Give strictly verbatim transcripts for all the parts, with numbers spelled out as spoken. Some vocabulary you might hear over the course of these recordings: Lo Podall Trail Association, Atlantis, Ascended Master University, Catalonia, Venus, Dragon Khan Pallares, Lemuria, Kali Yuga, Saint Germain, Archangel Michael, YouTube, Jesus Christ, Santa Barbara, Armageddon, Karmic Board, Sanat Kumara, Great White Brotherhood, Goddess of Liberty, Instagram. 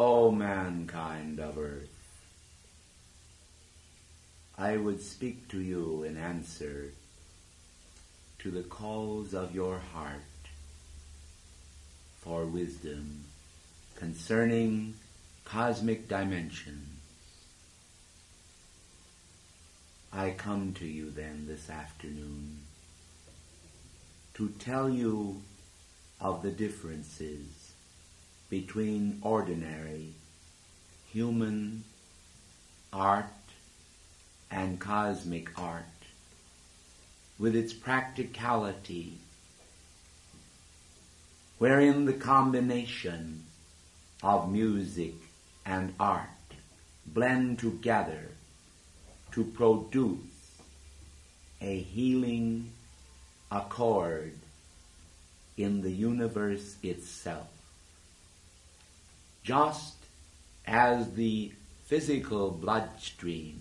O mankind of earth, I would speak to you in answer to the calls of your heart for wisdom concerning cosmic dimensions. I come to you then this afternoon to tell you of the differences between ordinary, human art and cosmic art, with its practicality, wherein the combination of music and art blend together to produce a healing accord in the universe itself. Just as the physical bloodstream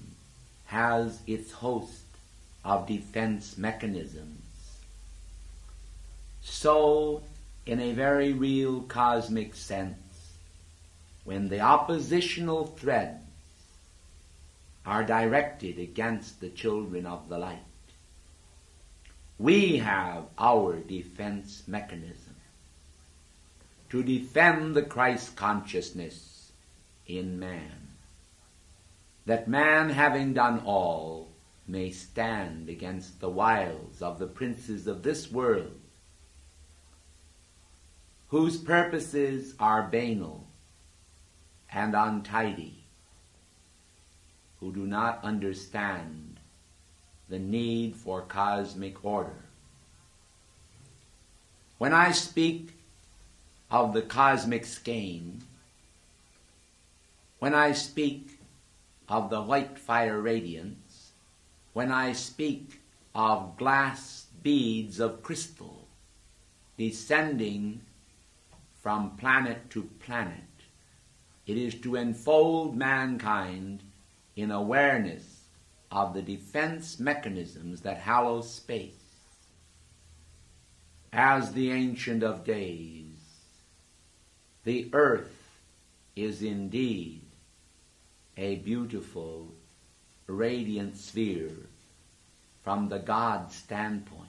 has its host of defense mechanisms, so in a very real cosmic sense, when the oppositional threads are directed against the children of the light, we have our defense mechanism to defend the Christ consciousness in man, that man, having done all, may stand against the wiles of the princes of this world, whose purposes are banal and untidy, who do not understand the need for cosmic order. When I speak of the cosmic skein, when I speak of the white fire radiance, when I speak of glass beads of crystal descending from planet to planet, it is to enfold mankind in awareness of the defense mechanisms that hallow space. As the Ancient of Days, the earth is indeed a beautiful, radiant sphere from the God standpoint.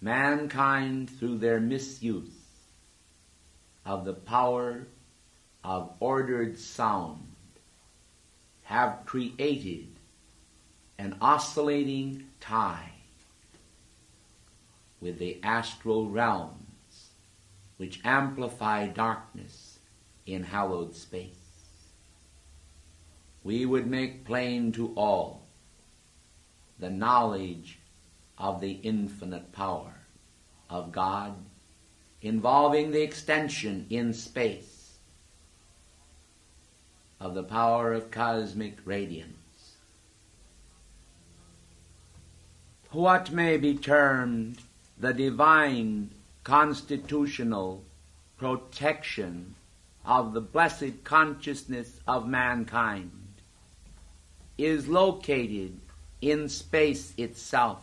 Mankind, through their misuse of the power of ordered sound, have created an oscillating tie with the astral realms, which amplify darkness in hallowed space. We would make plain to all the knowledge of the infinite power of God, involving the extension in space of the power of cosmic radiance. What may be termed the divine constitutional protection of the blessed consciousness of mankind is located in space itself,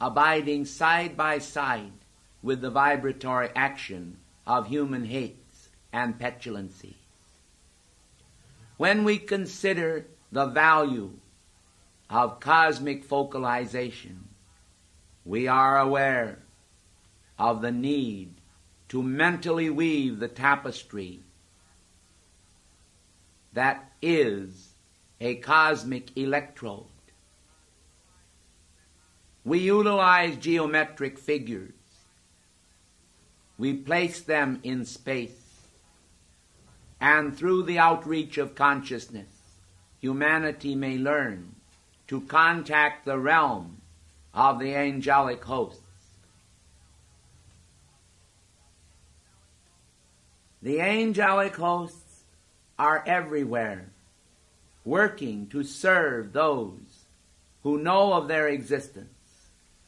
abiding side by side with the vibratory action of human hates and petulancy. When we consider the value of cosmic focalization, we are aware of the need to mentally weave the tapestry that is a cosmic electrode. We utilize geometric figures. We place them in space, and through the outreach of consciousness, humanity may learn to contact the realm of the angelic hosts. The angelic hosts are everywhere, working to serve those who know of their existence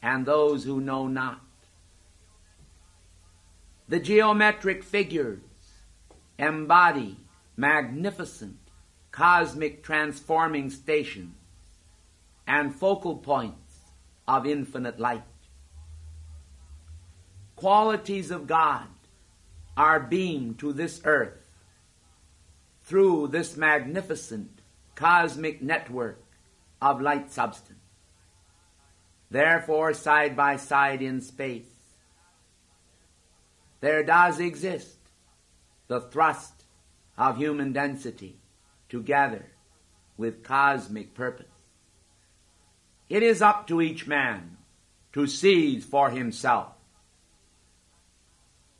and those who know not. The geometric figures embody magnificent cosmic transforming stations and focal points of infinite light. Qualities of God are beamed to this earth through this magnificent cosmic network of light substance. Therefore, side by side in space, there does exist the thrust of human density together with cosmic purpose. It is up to each man to seize for himself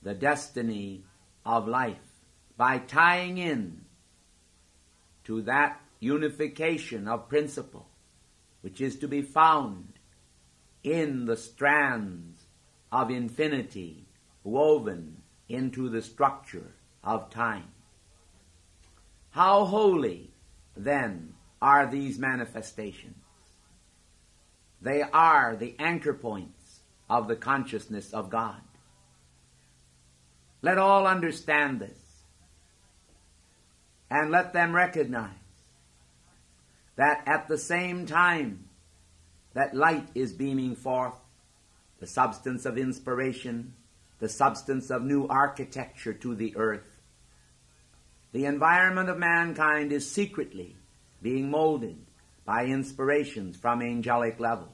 the destiny of life by tying in to that unification of principle which is to be found in the strands of infinity woven into the structure of time. How holy, then, are these manifestations? They are the anchor points of the consciousness of God. Let all understand this, and let them recognize that at the same time that light is beaming forth, the substance of inspiration, the substance of new architecture to the earth, the environment of mankind is secretly being molded by inspirations from angelic levels.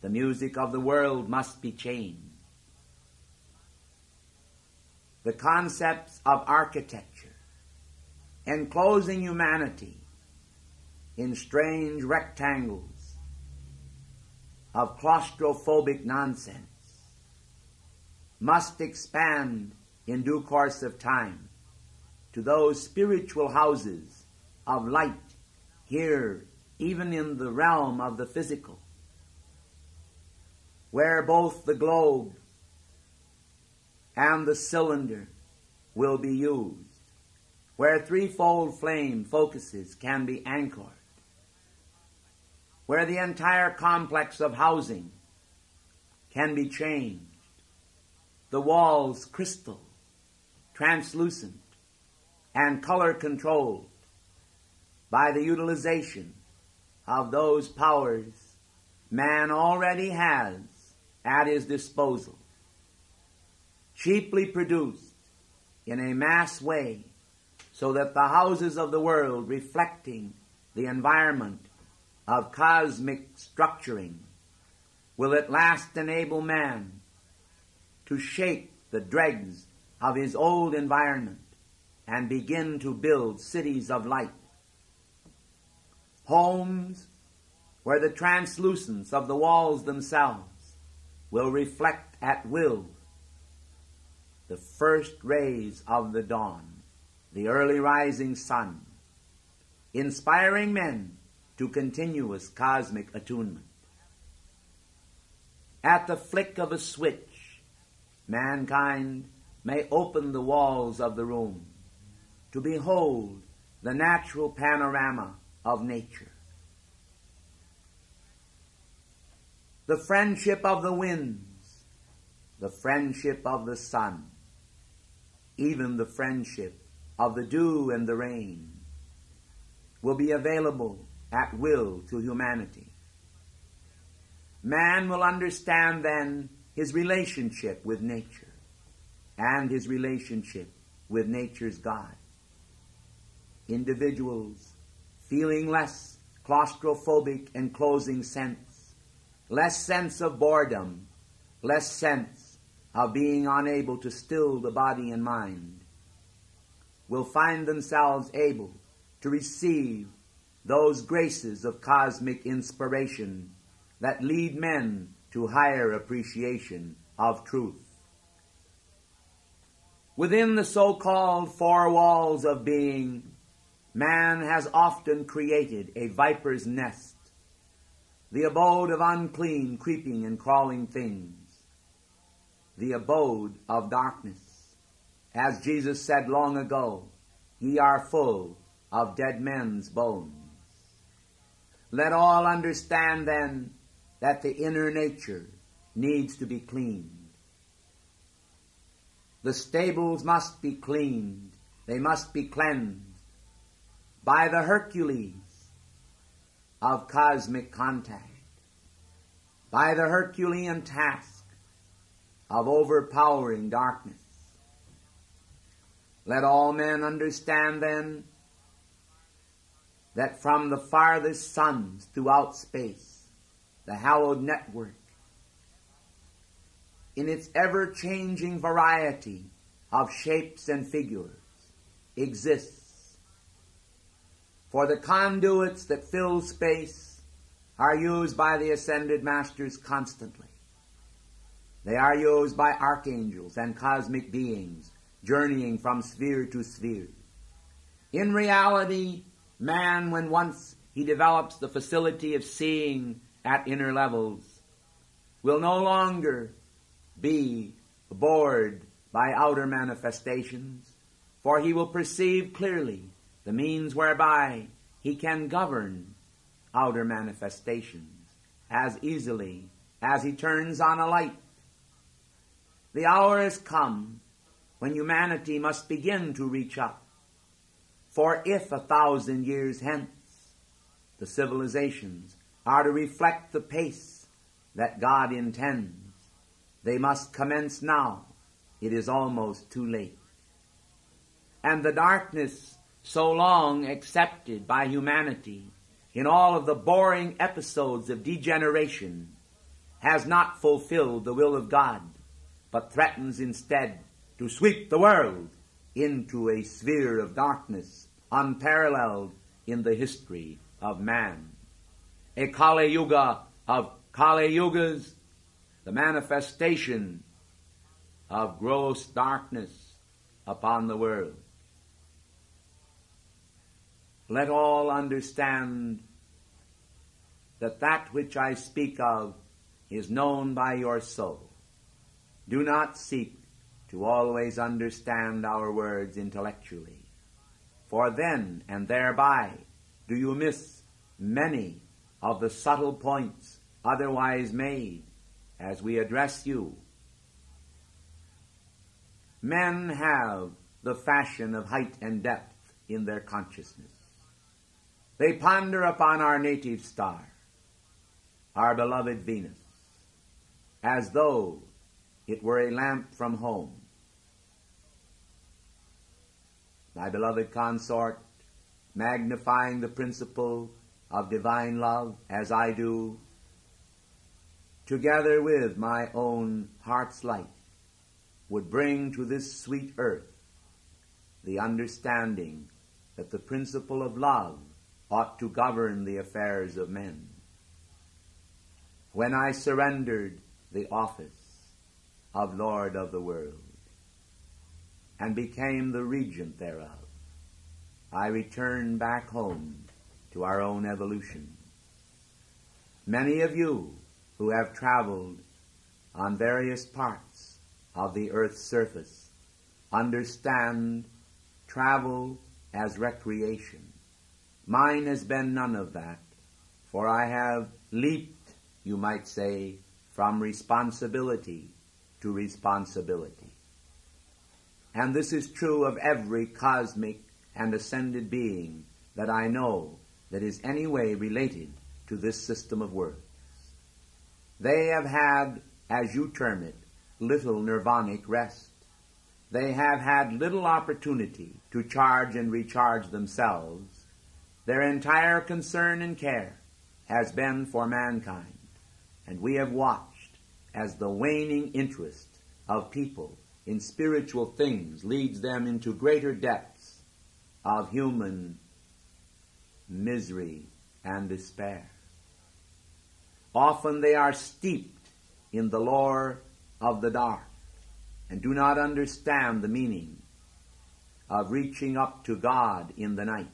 The music of the world must be changed. The concepts of architecture enclosing humanity in strange rectangles of claustrophobic nonsense must expand in due course of time to those spiritual houses of light here, even in the realm of the physical, where both the globe and the cylinder will be used, where threefold flame focuses can be anchored, where the entire complex of housing can be changed, the walls crystal, translucent, and color-controlled by the utilization of those powers man already has at his disposal, cheaply produced in a mass way, so that the houses of the world reflecting the environment of cosmic structuring will at last enable man to shake the dregs of his old environment and begin to build cities of light. Homes where the translucence of the walls themselves will reflect at will the first rays of the dawn, the early rising sun, inspiring men to continuous cosmic attunement. At the flick of a switch, mankind may open the walls of the room to behold the natural panorama of nature. The friendship of the winds, the friendship of the sun, even the friendship of the dew and the rain will be available at will to humanity. Man will understand then his relationship with nature and his relationship with nature's God. Individuals feeling less claustrophobic and closing sense, less sense of boredom, less sense of being unable to still the body and mind, will find themselves able to receive those graces of cosmic inspiration that lead men to higher appreciation of truth. Within the so-called four walls of being, man has often created a viper's nest, the abode of unclean, creeping and crawling things, the abode of darkness. As Jesus said long ago, "Ye are full of dead men's bones." Let all understand then that the inner nature needs to be cleaned. The stables must be cleaned, they must be cleansed by the Hercules of cosmic contact, by the Herculean task of overpowering darkness. Let all men understand then that from the farthest suns throughout space, the hallowed network, in its ever-changing variety of shapes and figures, exists. For the conduits that fill space are used by the Ascended Masters constantly. They are used by archangels and cosmic beings, journeying from sphere to sphere. In reality, man, when once he develops the facility of seeing at inner levels, will no longer be bored by outer manifestations, for he will perceive clearly the means whereby he can govern outer manifestations as easily as he turns on a light. The hour has come when humanity must begin to reach up. For if a thousand years hence, the civilizations are to reflect the pace that God intends, they must commence now. It is almost too late. And the darkness so long accepted by humanity in all of the boring episodes of degeneration has not fulfilled the will of God, but threatens instead to sweep the world into a sphere of darkness unparalleled in the history of man. A Kali Yuga of Kali Yugas, the manifestation of gross darkness upon the world. Let all understand that that which I speak of is known by your soul. Do not seek to always understand our words intellectually, for then and thereby do you miss many of the subtle points otherwise made as we address you. Men have the fashion of height and depth in their consciousness. They ponder upon our native star, our beloved Venus, as though it were a lamp from home. My beloved consort, magnifying the principle of divine love as I do, together with my own heart's light, would bring to this sweet earth the understanding that the principle of love ought to govern the affairs of men. When I surrendered the office of Lord of the world and became the regent thereof, I returned back home to our own evolution. Many of you who have traveled on various parts of the earth's surface understand travel as recreation. Mine has been none of that, for I have leaped, you might say, from responsibility to responsibility. And this is true of every cosmic and ascended being that I know that is any way related to this system of works. They have had, as you term it, little nirvanic rest. They have had little opportunity to charge and recharge themselves. Their entire concern and care has been for mankind, and we have watched as the waning interest of people in spiritual things leads them into greater depths of human misery and despair. Often they are steeped in the lore of the dark and do not understand the meaning of reaching up to God in the night.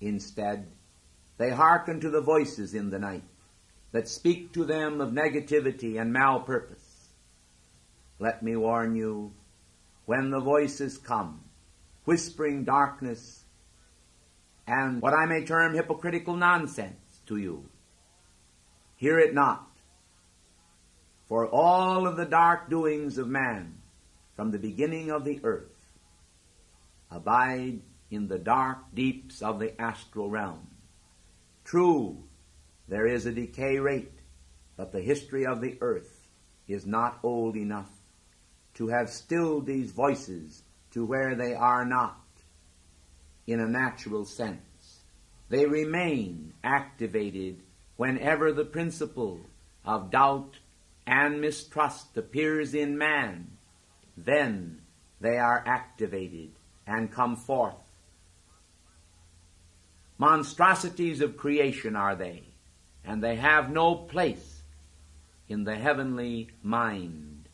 Instead, they hearken to the voices in the night that speak to them of negativity and malpurpose. Let me warn you, when the voices come, whispering darkness and what I may term hypocritical nonsense to you, hear it not. For all of the dark doings of man, from the beginning of the earth, abide in the dark deeps of the astral realm. True, there is a decay rate, but the history of the earth is not old enough to have stilled these voices to where they are not in a natural sense. They remain activated whenever the principle of doubt and mistrust appears in man. Then they are activated and come forth. Monstrosities of creation are they, and they have no place in the heavenly mind.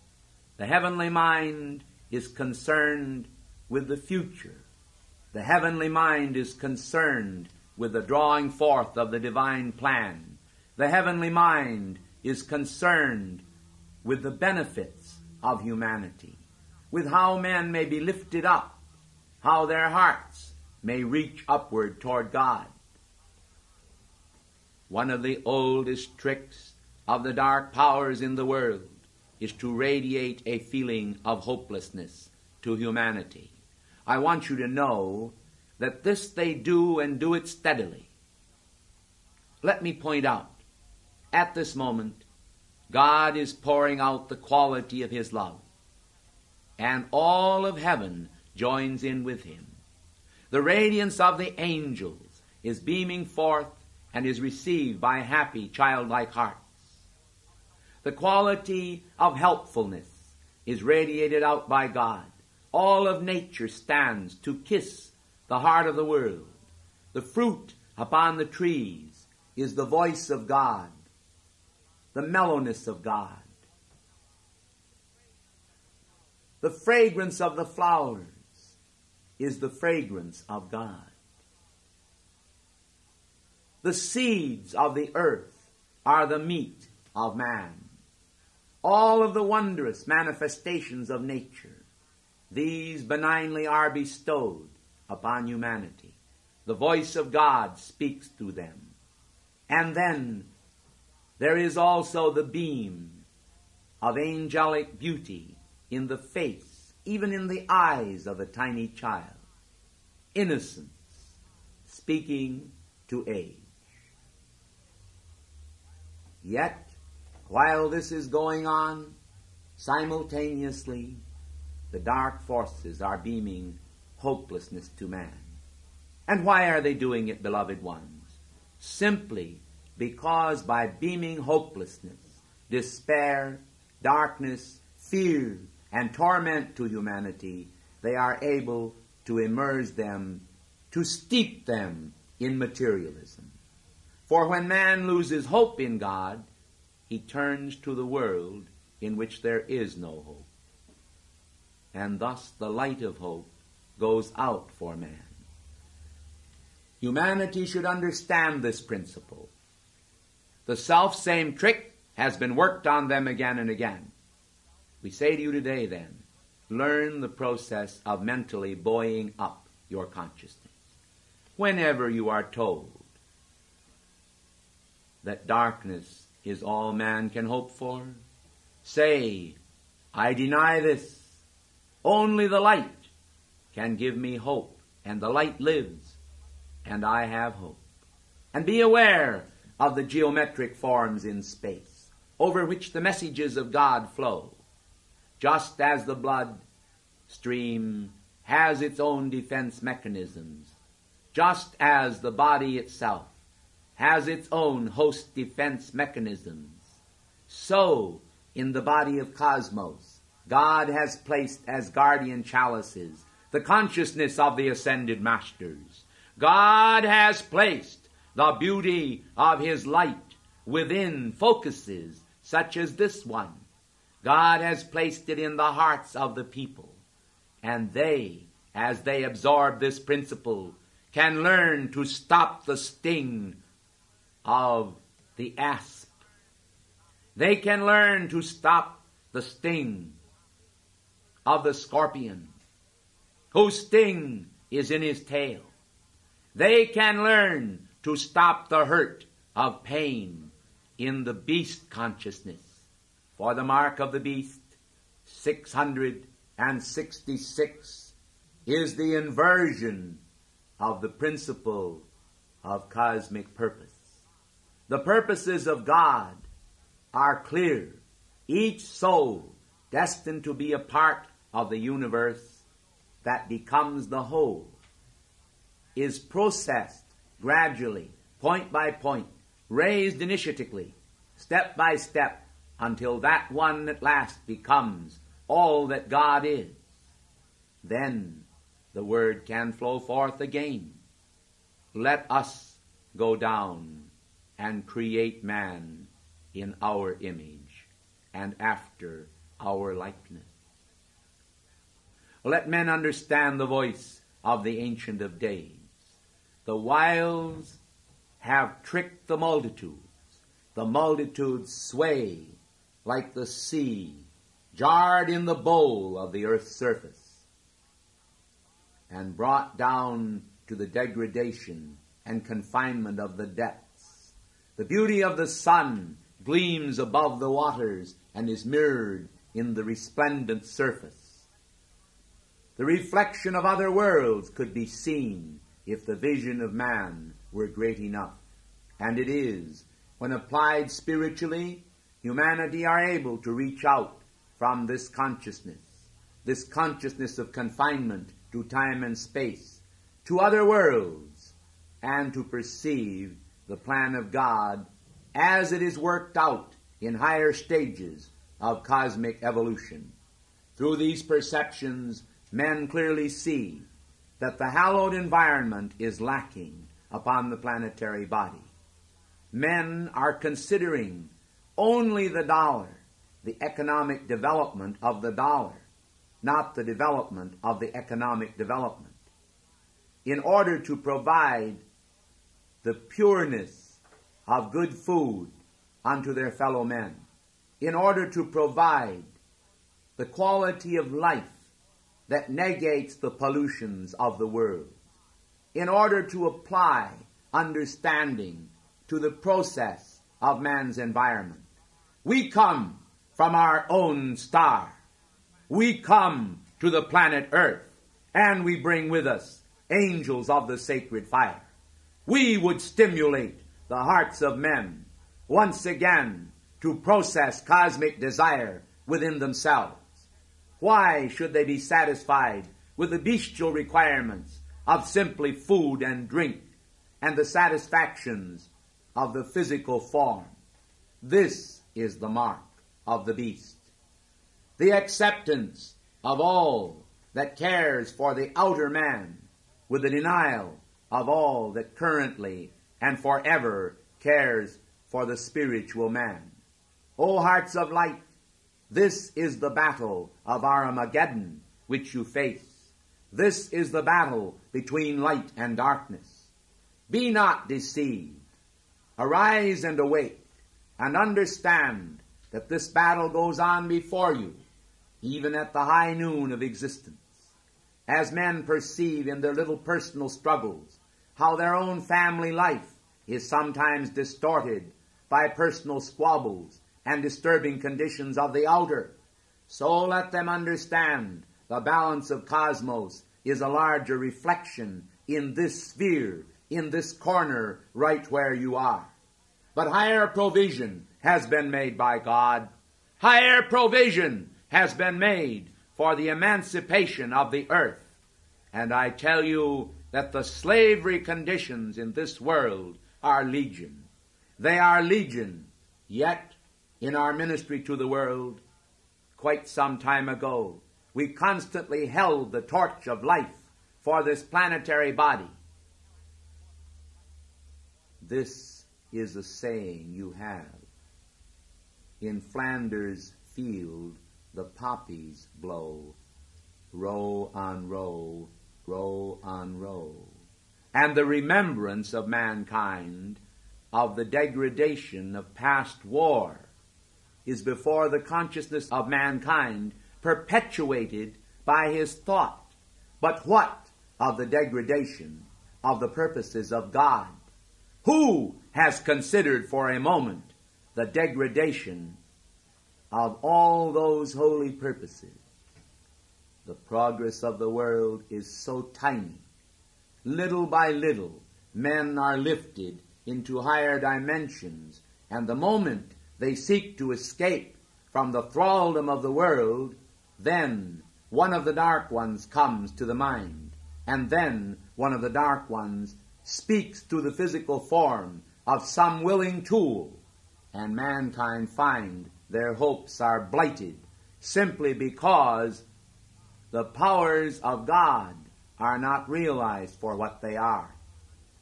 The heavenly mind is concerned with the future. The heavenly mind is concerned with the drawing forth of the divine plan. The heavenly mind is concerned with the benefits of humanity, with how men may be lifted up, how their hearts may reach upward toward God. One of the oldest tricks of the dark powers in the world is to radiate a feeling of hopelessness to humanity. I want you to know that this they do, and do it steadily. Let me point out, at this moment, God is pouring out the quality of His love, and all of heaven joins in with Him. The radiance of the angels is beaming forth and is received by happy, childlike hearts. The quality of helpfulness is radiated out by God. All of nature stands to kiss the heart of the world. The fruit upon the trees is the voice of God, the mellowness of God. The fragrance of the flowers is the fragrance of God. The seeds of the earth are the meat of man. All of the wondrous manifestations of nature, these benignly are bestowed upon humanity. The voice of God speaks through them. And then there is also the beam of angelic beauty in the face, even in the eyes of a tiny child. Innocence speaking to age. Yet, while this is going on, simultaneously, the dark forces are beaming hopelessness to man. And why are they doing it, beloved ones? Simply because by beaming hopelessness, despair, darkness, fear, and torment to humanity, they are able to immerse them, to steep them in materialism. For when man loses hope in God, he turns to the world in which there is no hope. And thus the light of hope goes out for man. Humanity should understand this principle. The self-same trick has been worked on them again and again. We say to you today then, learn the process of mentally buoying up your consciousness. Whenever you are told that darkness is all man can hope for, say, I deny this. Only the light can give me hope, and the light lives, and I have hope. And be aware of the geometric forms in space, over which the messages of God flow. Just as the blood stream has its own defense mechanisms, just as the body itself has its own host defense mechanisms, so in the body of cosmos, God has placed as guardian chalices the consciousness of the ascended masters. God has placed the beauty of His light within focuses such as this one. God has placed it in the hearts of the people, and they, as they absorb this principle, can learn to stop the sting of the asp. They can learn to stop the sting of the scorpion, whose sting is in his tail. They can learn to stop the hurt of pain in the beast consciousness. For the mark of the beast, six hundred sixty-six, is the inversion of the principle of cosmic purpose. The purposes of God are clear. Each soul destined to be a part of the universe that becomes the whole is processed gradually, point by point, raised initiatically, step by step, until that one at last becomes all that God is. Then the word can flow forth again. Let us go down and create man in our image and after our likeness. Let men understand the voice of the Ancient of Days. The wiles have tricked the multitudes. The multitudes sway like the sea, jarred in the bowl of the earth's surface, and brought down to the degradation and confinement of the depths. The beauty of the sun gleams above the waters and is mirrored in the resplendent surface. The reflection of other worlds could be seen if the vision of man were great enough. And it is. When applied spiritually, humanity are able to reach out from this consciousness, this consciousness of confinement to time and space, to other worlds, and to perceive the plan of God as it is worked out in higher stages of cosmic evolution. Through these perceptions, men clearly see that the hallowed environment is lacking upon the planetary body. Men are considering only the dollar, the economic development of the dollar, not the development of the economic development, in order to provide the pureness of good food unto their fellow men, in order to provide the quality of life that negates the pollutions of the world, in order to apply understanding to the process of man's environment. We come from our own star. We come to the planet Earth, and we bring with us angels of the sacred fire. We would stimulate the hearts of men once again to process cosmic desire within themselves. Why should they be satisfied with the bestial requirements of simply food and drink and the satisfactions of the physical form? This is the mark of the beast. The acceptance of all that cares for the outer man with the denial of all that currently and forever cares for the spiritual man. O hearts of light, this is the battle of Armageddon which you face. This is the battle between light and darkness. Be not deceived. Arise and awake, and understand that this battle goes on before you, even at the high noon of existence. As men perceive in their little personal struggles how their own family life is sometimes distorted by personal squabbles and disturbing conditions of the outer, so let them understand the balance of cosmos is a larger reflection in this sphere, in this corner, right where you are. But higher provision has been made by God. Higher provision has been made for the emancipation of the earth. And I tell you that the slavery conditions in this world are legion. They are legion. Yet, in our ministry to the world, quite some time ago, we constantly held the torch of life for this planetary body. This is a saying you have. In Flanders field the poppies blow, row on row, row on row. And the remembrance of mankind of the degradation of past war is before the consciousness of mankind perpetuated by his thought. But what of the degradation of the purposes of God? Who has considered for a moment the degradation of all those holy purposes? The progress of the world is so tiny. Little by little, men are lifted into higher dimensions, and the moment they seek to escape from the thraldom of the world, then one of the dark ones comes to the mind, and then one of the dark ones speaks through the physical form of some willing tool, and mankind find their hopes are blighted simply because the powers of God are not realized for what they are.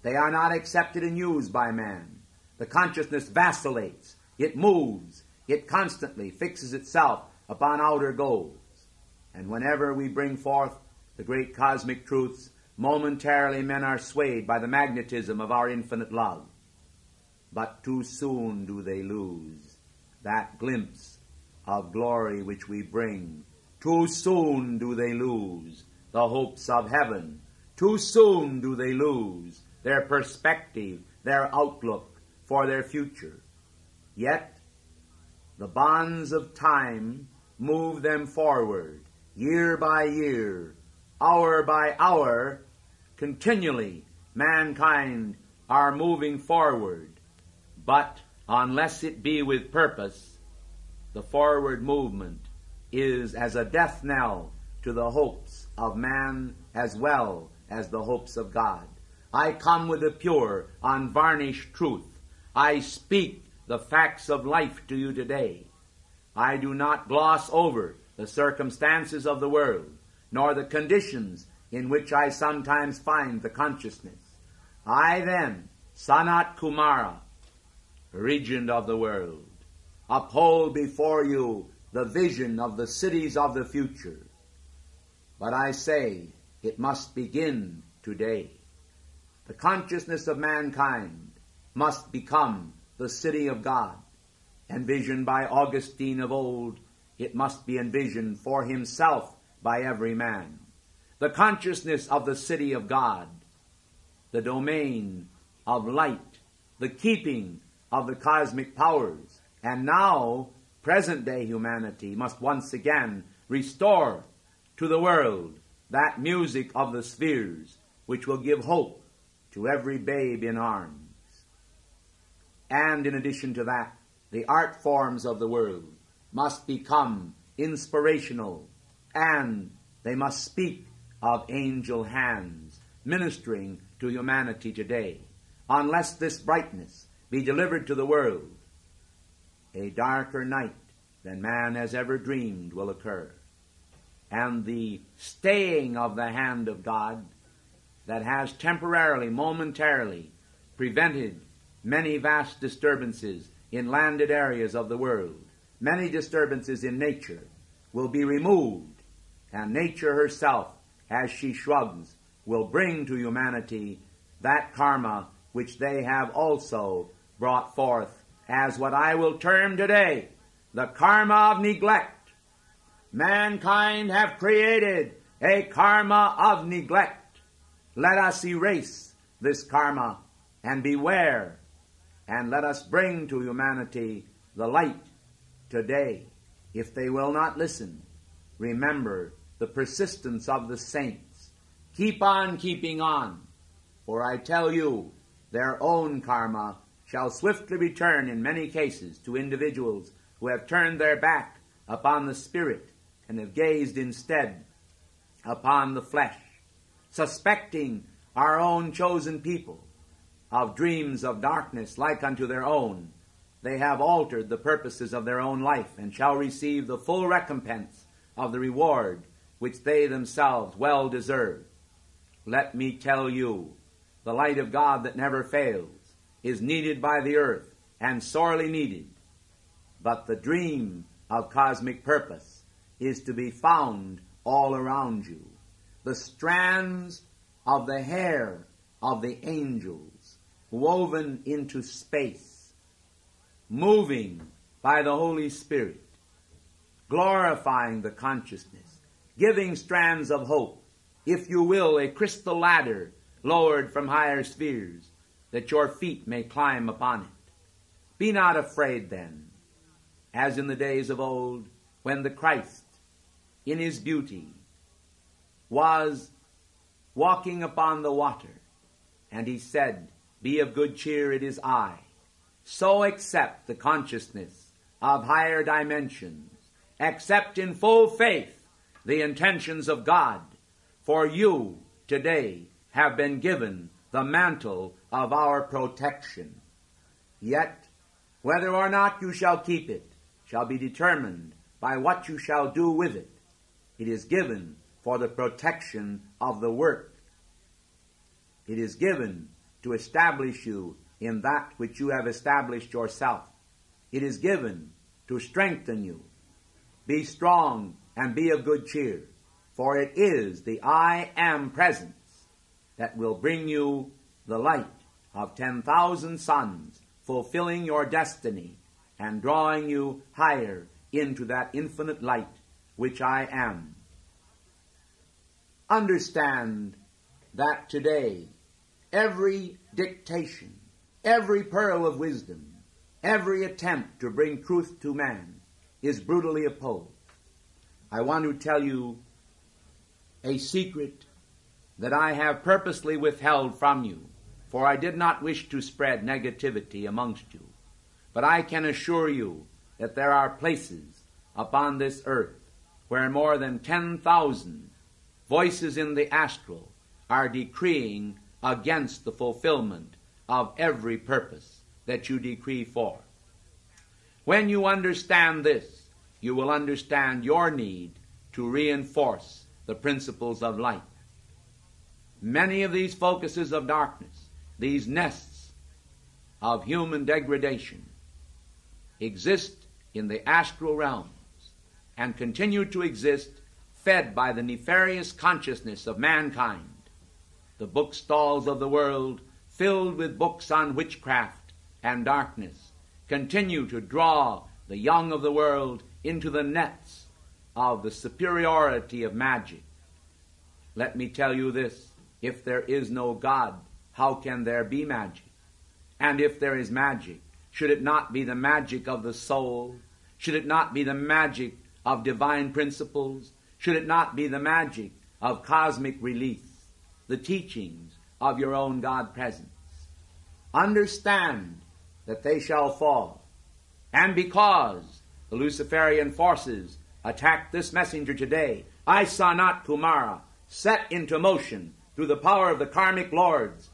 They are not accepted and used by man. The consciousness vacillates. It moves. It constantly fixes itself upon outer goals. And whenever we bring forth the great cosmic truths, momentarily men are swayed by the magnetism of our infinite love. But too soon do they lose that glimpse of glory which we bring. Too soon do they lose the hopes of heaven. Too soon do they lose their perspective, their outlook for their future. Yet the bonds of time move them forward, year by year, hour by hour. Continually mankind are moving forward, but unless it be with purpose, the forward movement is as a death knell to the hopes of man as well as the hopes of God. I come with the pure, unvarnished truth. I speak the facts of life to you today. I do not gloss over the circumstances of the world, nor the conditions in which I sometimes find the consciousness. I then, Sanat Kumara, regent of the world, uphold before you the vision of the cities of the future. But I say it must begin today. The consciousness of mankind must become the city of God. Envisioned by Augustine of old, it must be envisioned for himself by every man. The consciousness of the city of God, the domain of light, the keeping of the cosmic powers. And now, present-day humanity must once again restore to the world that music of the spheres which will give hope to every babe in arms. And in addition to that, the art forms of the world must become inspirational, and they must speak of angel hands ministering to humanity today. Unless this brightness be delivered to the world, a darker night than man has ever dreamed will occur. And the staying of the hand of God that has temporarily, momentarily prevented many vast disturbances in landed areas of the world, many disturbances in nature, will be removed, and nature herself, as she shrugs, will bring to humanity that karma which they have also brought forth as what I will term today the karma of neglect. Mankind have created a karma of neglect. Let us erase this karma and beware, and let us bring to humanity the light today. If they will not listen, remember the persistence of the saints. Keep on keeping on, for I tell you, their own karma shall swiftly return in many cases to individuals who have turned their back upon the spirit and have gazed instead upon the flesh, suspecting our own chosen people of dreams of darkness like unto their own. They have altered the purposes of their own life and shall receive the full recompense of the reward which they themselves well deserve. Let me tell you, the light of God that never fails is needed by the earth and sorely needed. But the dream of cosmic purpose is to be found all around you. The strands of the hair of the angels woven into space, moving by the Holy Spirit, glorifying the consciousness, giving strands of hope, if you will, a crystal ladder lowered from higher spheres, that your feet may climb upon it. Be not afraid then, as in the days of old, when the Christ, in his beauty, was walking upon the water, and he said, "Be of good cheer, it is I." So accept the consciousness of higher dimensions. Accept in full faith the intentions of God, for you today have been given the mantle of our protection. Yet, whether or not you shall keep it, shall be determined by what you shall do with it. It is given for the protection of the work. It is given to establish you in that which you have established yourself. It is given to strengthen you. Be strong and be of good cheer, for it is the I Am presence that will bring you the light of ten thousand suns, fulfilling your destiny and drawing you higher into that infinite light which I am. Understand that today every dictation, every pearl of wisdom, every attempt to bring truth to man is brutally opposed. I want to tell you a secret that I have purposely withheld from you, for I did not wish to spread negativity amongst you. But I can assure you that there are places upon this earth where more than ten thousand voices in the astral are decreeing against the fulfillment of every purpose that you decree for. When you understand this, you will understand your need to reinforce the principles of light. Many of these focuses of darkness, these nests of human degradation, exist in the astral realms and continue to exist, fed by the nefarious consciousness of mankind. The bookstalls of the world, filled with books on witchcraft and darkness, continue to draw the young of the world into the nets of the superiority of magic. Let me tell you this, if there is no God, how can there be magic? And if there is magic, should it not be the magic of the soul? Should it not be the magic of divine principles? Should it not be the magic of cosmic release, the teachings of your own God presence? Understand that they shall fall. And because the Luciferian forces attacked this messenger today, I, Sanat Kumara, set into motion through the power of the karmic lords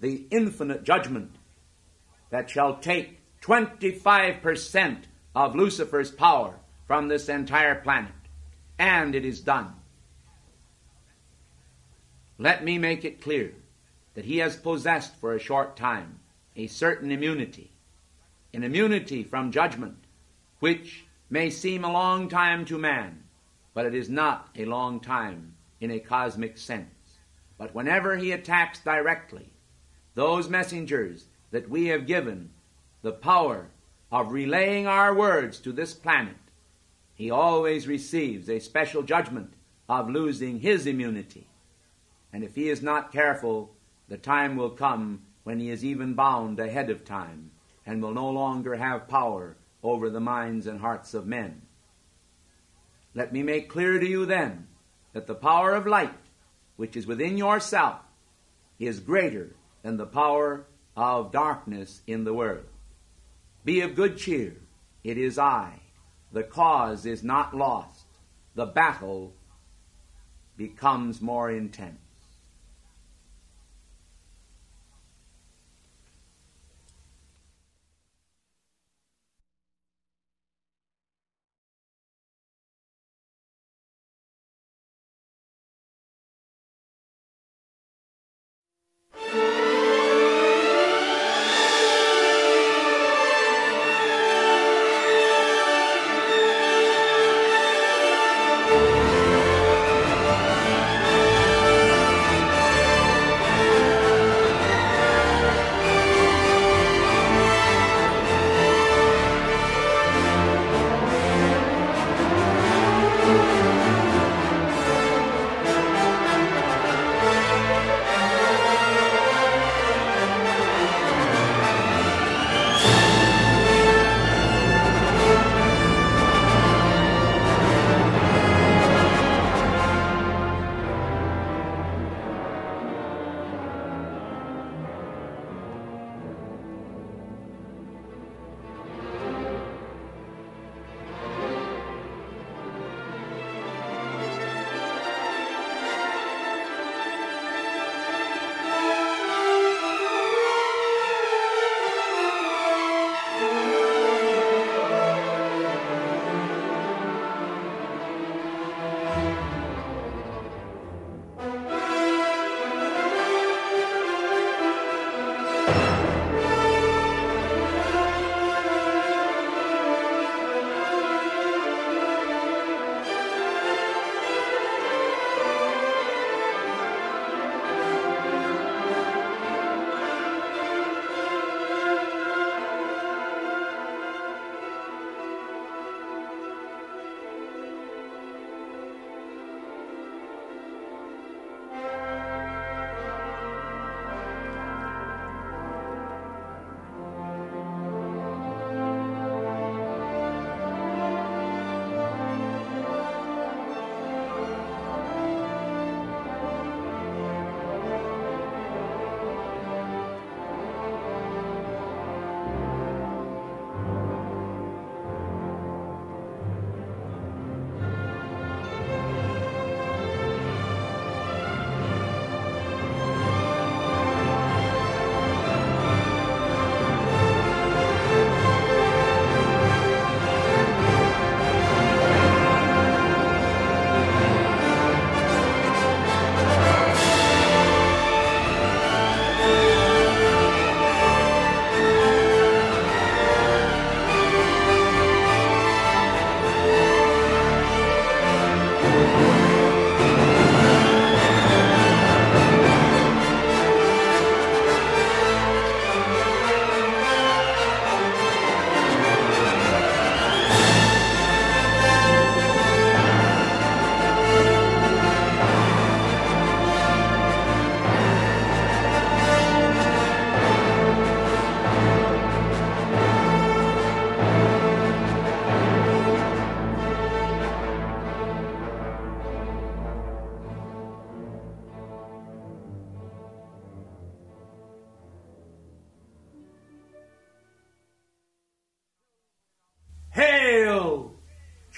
the infinite judgment that shall take twenty-five percent of Lucifer's power from this entire planet. And it is done. Let me make it clear that he has possessed for a short time a certain immunity, an immunity from judgment, which may seem a long time to man, but it is not a long time in a cosmic sense. But whenever he attacks directly, those messengers that we have given the power of relaying our words to this planet, he always receives a special judgment of losing his immunity. And if he is not careful, the time will come when he is even bound ahead of time and will no longer have power over the minds and hearts of men. Let me make clear to you then that the power of light, which is within yourself, is greater than the power of darkness in the world. Be of good cheer. It is I. The cause is not lost. The battle becomes more intense.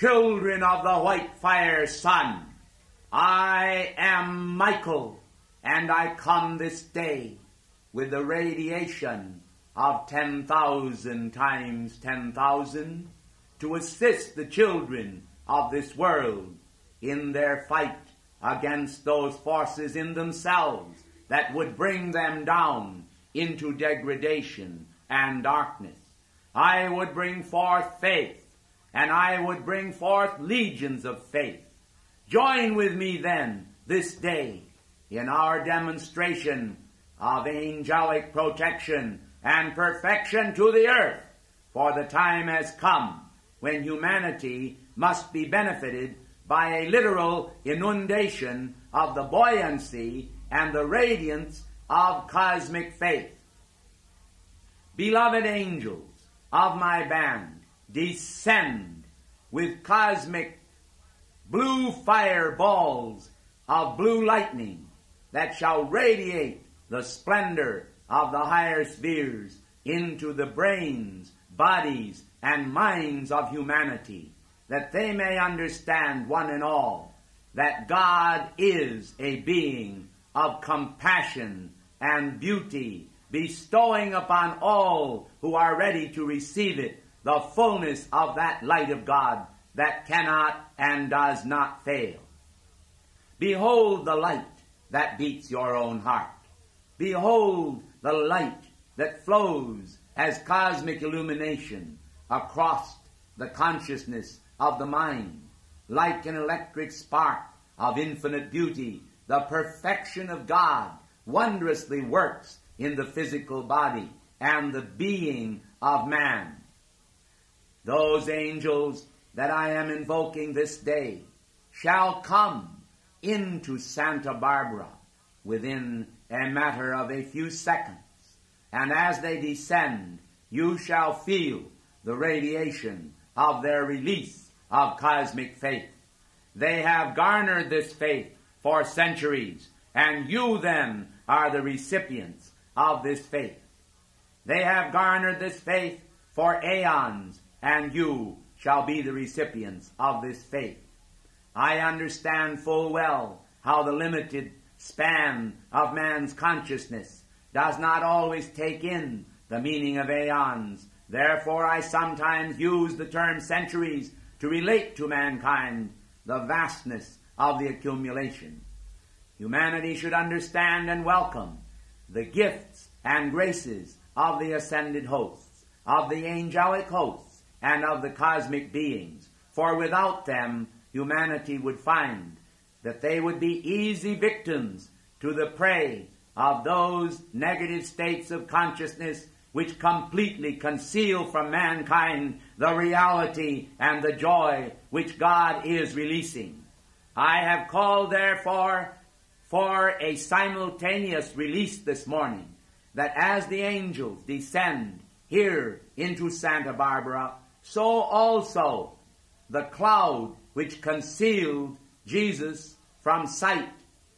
children of the white fire sun. I am Michael, and I come this day with the radiation of ten thousand times ten thousand to assist the children of this world in their fight against those forces in themselves that would bring them down into degradation and darkness. I would bring forth faith, and I would bring forth legions of faith. Join with me then this day in our demonstration of angelic protection and perfection to the earth, for the time has come when humanity must be benefited by a literal inundation of the buoyancy and the radiance of cosmic faith. Beloved angels of my band, descend with cosmic blue fireballs of blue lightning that shall radiate the splendor of the higher spheres into the brains, bodies, and minds of humanity, that they may understand, one and all, that God is a being of compassion and beauty, bestowing upon all who are ready to receive it the fullness of that light of God that cannot and does not fail. Behold the light that beats your own heart. Behold the light that flows as cosmic illumination across the consciousness of the mind, like an electric spark of infinite beauty. The perfection of God wondrously works in the physical body and the being of man. Those angels that I am invoking this day shall come into Santa Barbara within a matter of a few seconds, and as they descend, you shall feel the radiation of their release of cosmic faith. They have garnered this faith for centuries, and you then are the recipients of this faith. They have garnered this faith for aeons, and you shall be the recipients of this faith. I understand full well how the limited span of man's consciousness does not always take in the meaning of aeons. Therefore, I sometimes use the term centuries to relate to mankind the vastness of the accumulation. Humanity should understand and welcome the gifts and graces of the ascended hosts, of the angelic hosts, and of the cosmic beings, for without them, humanity would find that they would be easy victims to the prey of those negative states of consciousness which completely conceal from mankind the reality and the joy which God is releasing. I have called, therefore, for a simultaneous release this morning, that as the angels descend here into Santa Barbara, so also the cloud which concealed Jesus from sight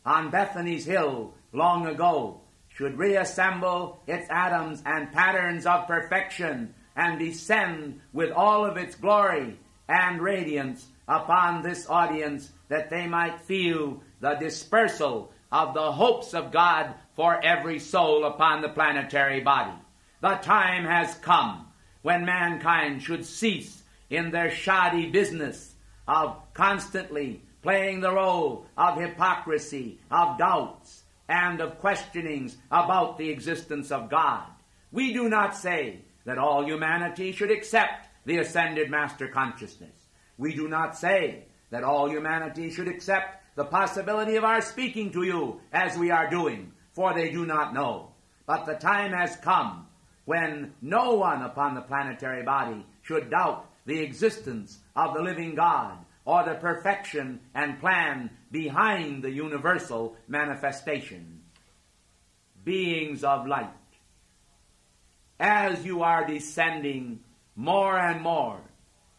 on Bethany's hill long ago should reassemble its atoms and patterns of perfection and descend with all of its glory and radiance upon this audience, that they might feel the dispersal of the hopes of God for every soul upon the planetary body. The time has come when mankind should cease in their shoddy business of constantly playing the role of hypocrisy, of doubts, and of questionings about the existence of God. We do not say that all humanity should accept the ascended master consciousness. We do not say that all humanity should accept the possibility of our speaking to you as we are doing, for they do not know. But the time has come when no one upon the planetary body should doubt the existence of the living God, or the perfection and plan behind the universal manifestation. Beings of light, as you are descending more and more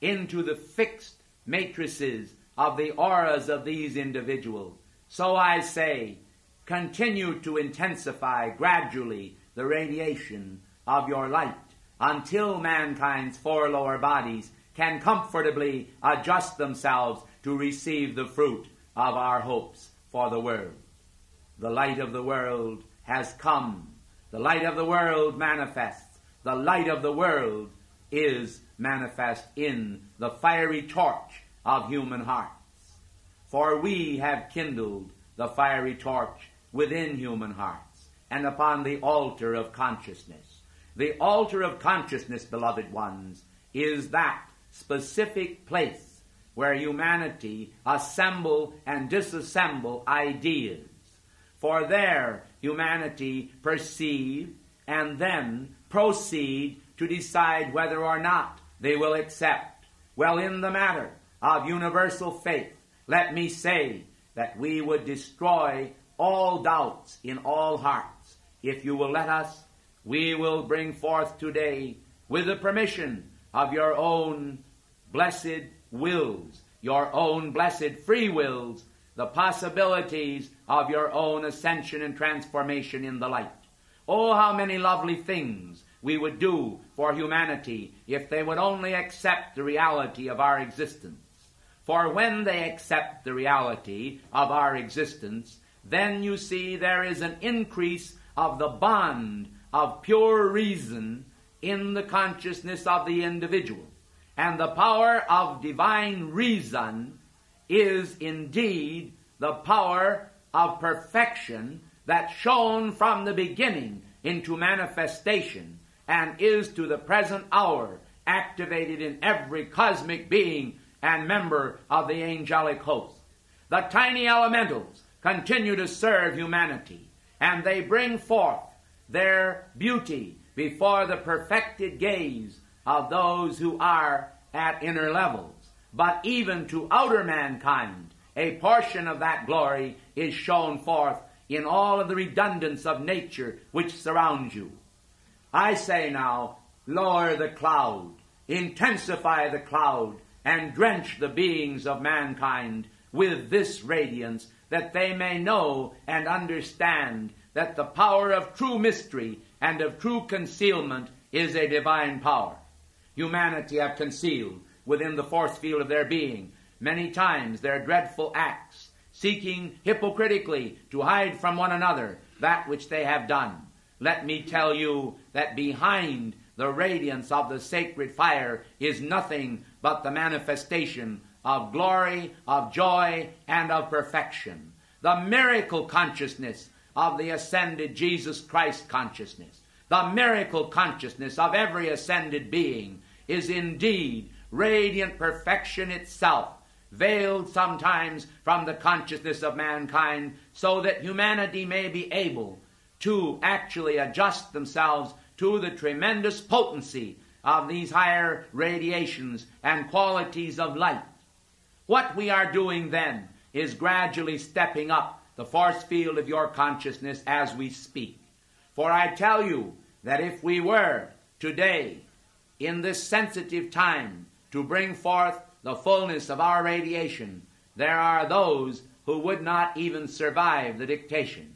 into the fixed matrices of the auras of these individuals, so I say, continue to intensify gradually the radiation of your light until mankind's four lower bodies can comfortably adjust themselves to receive the fruit of our hopes for the world. The light of the world has come. The light of the world manifests. The light of the world is manifest in the fiery torch of human hearts. For we have kindled the fiery torch within human hearts and upon the altar of consciousness. The altar of consciousness, beloved ones, is that specific place where humanity assemble and disassemble ideas. For there humanity perceive and then proceed to decide whether or not they will accept. Well, in the matter of universal faith, let me say that we would destroy all doubts in all hearts. If you will let us, we will bring forth today, with the permission of your own blessed wills, your own blessed free wills, the possibilities of your own ascension and transformation in the light. Oh, how many lovely things we would do for humanity if they would only accept the reality of our existence. For when they accept the reality of our existence, then you see there is an increase of the bond of pure reason in the consciousness of the individual. And the power of divine reason is indeed the power of perfection that shone from the beginning into manifestation and is to the present hour activated in every cosmic being and member of the angelic host. The tiny elementals continue to serve humanity, and they bring forth their beauty before the perfected gaze of those who are at inner levels. But even to outer mankind, a portion of that glory is shown forth in all of the redundance of nature which surrounds you. I say now, lower the cloud, intensify the cloud, and drench the beings of mankind with this radiance, that they may know and understand that the power of true mystery and of true concealment is a divine power. Humanity have concealed within the force field of their being many times their dreadful acts, seeking hypocritically to hide from one another that which they have done. Let me tell you that behind the radiance of the sacred fire is nothing but the manifestation of glory, of joy, and of perfection. The miracle consciousness of the ascended Jesus Christ consciousness, the miracle consciousness of every ascended being, is indeed radiant perfection itself, veiled sometimes from the consciousness of mankind, so that humanity may be able to actually adjust themselves to the tremendous potency of these higher radiations and qualities of light. What we are doing then is gradually stepping up the force field of your consciousness as we speak. For I tell you that if we were today, in this sensitive time, to bring forth the fullness of our radiation, there are those who would not even survive the dictation.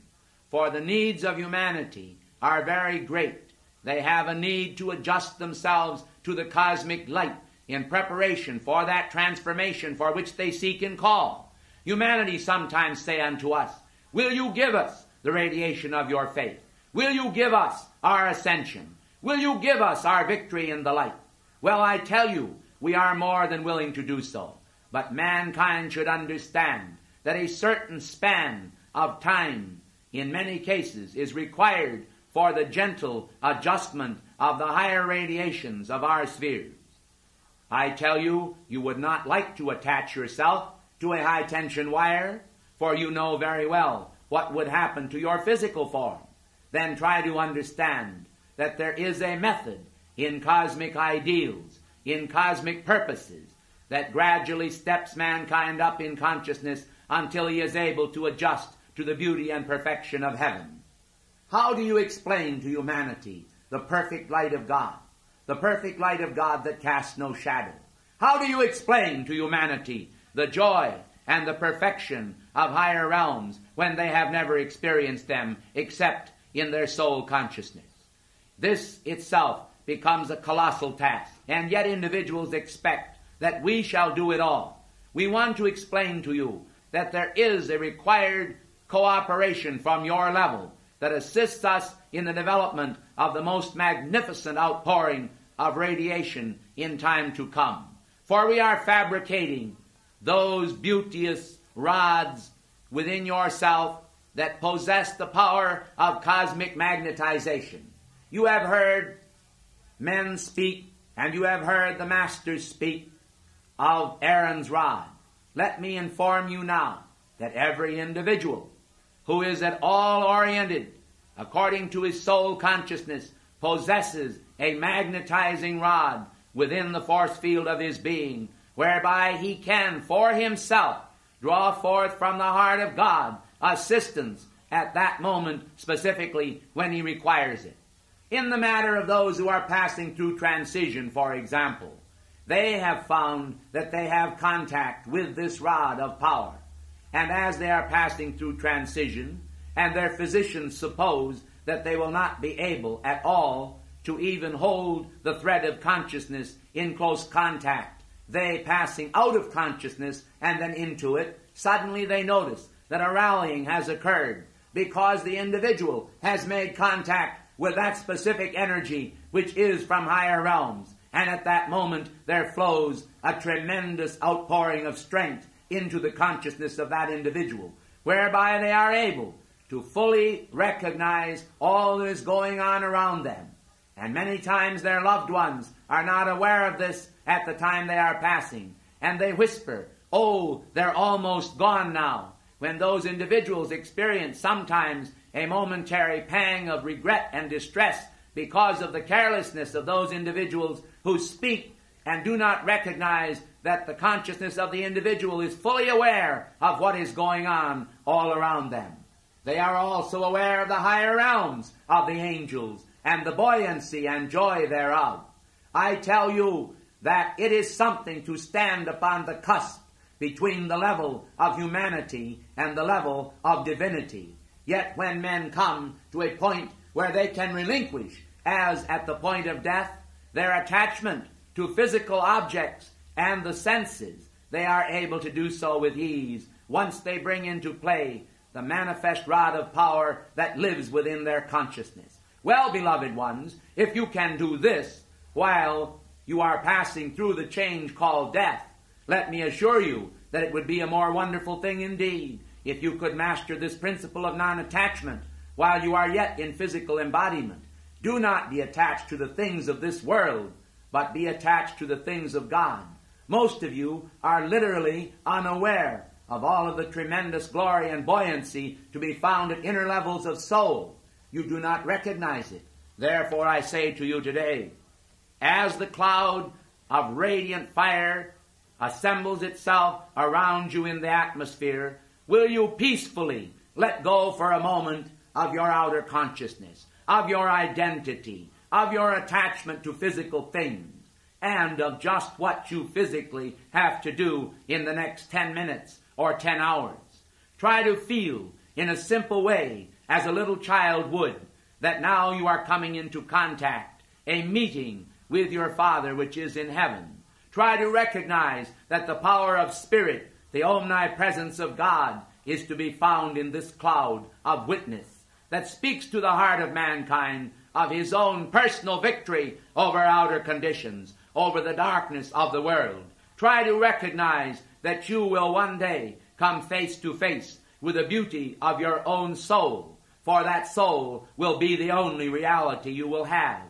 For the needs of humanity are very great. They have a need to adjust themselves to the cosmic light in preparation for that transformation for which they seek and call. Humanity sometimes say unto us, "Will you give us the radiation of your faith? Will you give us our ascension? Will you give us our victory in the light?" Well, I tell you, we are more than willing to do so. But mankind should understand that a certain span of time, in many cases, is required for the gentle adjustment of the higher radiations of our spheres. I tell you, you would not like to attach yourself to a high-tension wire, for you know very well what would happen to your physical form. Then try to understand that there is a method in cosmic ideals, in cosmic purposes, that gradually steps mankind up in consciousness until he is able to adjust to the beauty and perfection of heaven. How do you explain to humanity the perfect light of God, the perfect light of God that casts no shadow? How do you explain to humanity the joy and the perfection of higher realms when they have never experienced them except in their soul consciousness? This itself becomes a colossal task. And yet individuals expect that we shall do it all. We want to explain to you that there is a required cooperation from your level that assists us in the development of the most magnificent outpouring of radiation in time to come. For we are fabricating those beauteous rods within yourself that possess the power of cosmic magnetization. You have heard men speak, and you have heard the masters speak of Aaron's rod. Let me inform you now that every individual who is at all oriented according to his soul consciousness possesses a magnetizing rod within the force field of his being, whereby he can, for himself, draw forth from the heart of God assistance at that moment, specifically when he requires it. In the matter of those who are passing through transition, for example, they have found that they have contact with this rod of power. And as they are passing through transition, and their physicians suppose that they will not be able at all to even hold the thread of consciousness in close contact, they passing out of consciousness and then into it, suddenly they notice that a rallying has occurred because the individual has made contact with that specific energy which is from higher realms. And at that moment, there flows a tremendous outpouring of strength into the consciousness of that individual, whereby they are able to fully recognize all that is going on around them. And many times their loved ones are not aware of this at the time they are passing, and they whisper, "Oh, they're almost gone now." When those individuals experience sometimes a momentary pang of regret and distress because of the carelessness of those individuals who speak and do not recognize that the consciousness of the individual is fully aware of what is going on all around them. They are also aware of the higher realms of the angels and the buoyancy and joy thereof. I tell you that it is something to stand upon the cusp between the level of humanity and the level of divinity. Yet when men come to a point where they can relinquish, as at the point of death, their attachment to physical objects and the senses, they are able to do so with ease once they bring into play the manifest rod of power that lives within their consciousness. Well, beloved ones, if you can do this while you are passing through the change called death, let me assure you that it would be a more wonderful thing indeed if you could master this principle of non-attachment while you are yet in physical embodiment. Do not be attached to the things of this world, but be attached to the things of God. Most of you are literally unaware of all of the tremendous glory and buoyancy to be found at inner levels of soul. You do not recognize it. Therefore, I say to you today, as the cloud of radiant fire assembles itself around you in the atmosphere, will you peacefully let go for a moment of your outer consciousness, of your identity, of your attachment to physical things, and of just what you physically have to do in the next ten minutes or ten hours. Try to feel in a simple way, as a little child would, that now you are coming into contact, a meeting with your Father which is in heaven. Try to recognize that the power of spirit, the omnipresence of God, is to be found in this cloud of witness that speaks to the heart of mankind of his own personal victory over outer conditions, over the darkness of the world. Try to recognize that you will one day come face to face with the beauty of your own soul, for that soul will be the only reality you will have.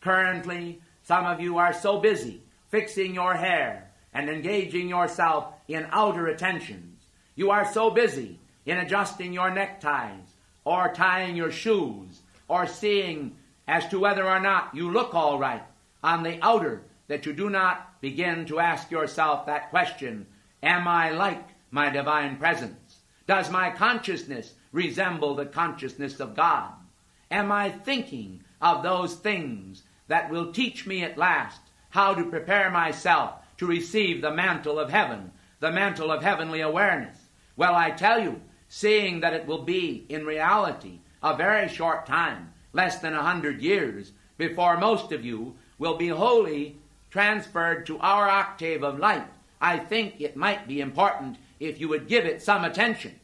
Currently, some of you are so busy fixing your hair and engaging yourself in outer attentions. You are so busy in adjusting your neckties or tying your shoes or seeing as to whether or not you look all right on the outer that you do not begin to ask yourself that question, am I like my divine presence? Does my consciousness resemble the consciousness of God? Am I thinking of those things that will teach me at last how to prepare myself to receive the mantle of heaven, the mantle of heavenly awareness? Well, I tell you, seeing that it will be in reality a very short time, less than a hundred years, before most of you will be wholly transferred to our octave of light, I think it might be important if you would give it some attention.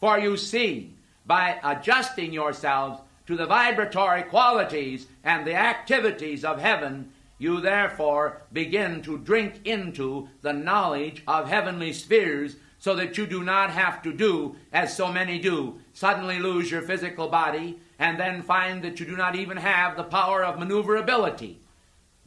For you see, by adjusting yourselves to the vibratory qualities and the activities of heaven, you therefore begin to drink into the knowledge of heavenly spheres, so that you do not have to do as so many do, suddenly lose your physical body and then find that you do not even have the power of maneuverability.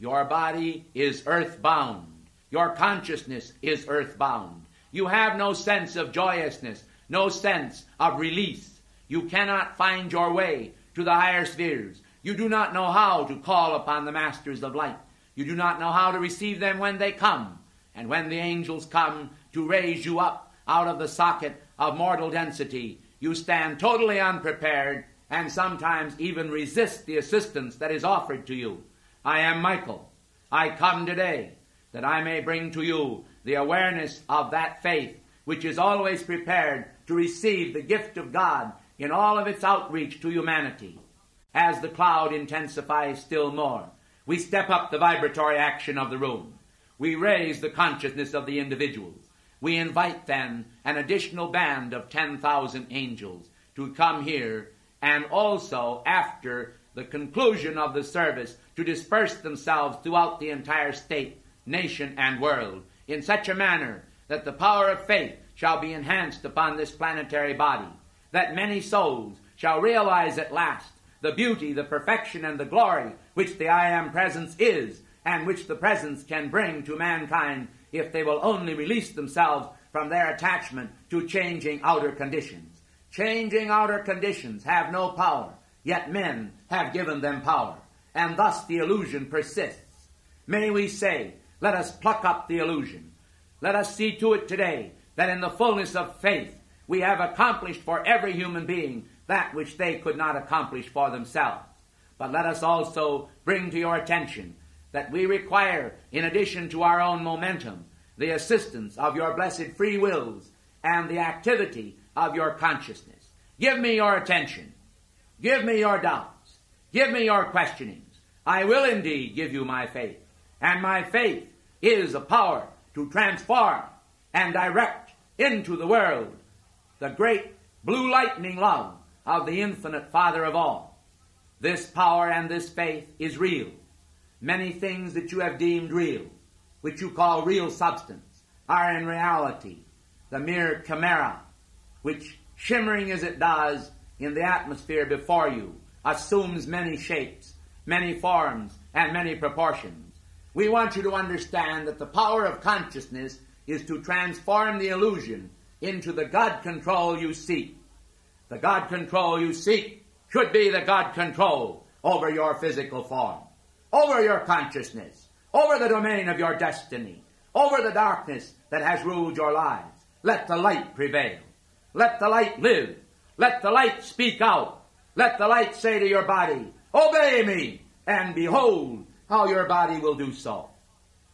Your body is earthbound. Your consciousness is earthbound. You have no sense of joyousness, no sense of release. You cannot find your way to the higher spheres. You do not know how to call upon the masters of light. You do not know how to receive them when they come. And when the angels come to raise you up out of the socket of mortal density, you stand totally unprepared and sometimes even resist the assistance that is offered to you. I am Michael. I come today that I may bring to you the awareness of that faith which is always prepared to receive the gift of God in all of its outreach to humanity. As the cloud intensifies still more, we step up the vibratory action of the room. We raise the consciousness of the individual. We invite then an additional band of ten thousand angels to come here, and also after the conclusion of the service to disperse themselves throughout the entire state, nation, and world in such a manner that the power of faith shall be enhanced upon this planetary body, that many souls shall realize at last the beauty, the perfection, and the glory which the I Am Presence is, and which the Presence can bring to mankind if they will only release themselves from their attachment to changing outer conditions. Changing outer conditions have no power, yet men have given them power, and thus the illusion persists. May we say, let us pluck up the illusion. Let us see to it today that in the fullness of faith we have accomplished for every human being that which they could not accomplish for themselves. But let us also bring to your attention that we require, in addition to our own momentum, the assistance of your blessed free wills and the activity of your consciousness. Give me your attention. Give me your doubts. Give me your questionings. I will indeed give you my faith. And my faith is a power to transform and direct into the world the great blue lightning love of the infinite Father of all. This power and this faith is real. Many things that you have deemed real, which you call real substance, are in reality the mere chimera, which, shimmering as it does in the atmosphere before you, assumes many shapes, many forms, and many proportions. We want you to understand that the power of consciousness is to transform the illusion into the God control you seek. The God control you seek should be the God control over your physical form, over your consciousness, over the domain of your destiny, over the darkness that has ruled your lives. Let the light prevail. Let the light live. Let the light speak out. Let the light say to your body, "Obey me," and behold how your body will do so.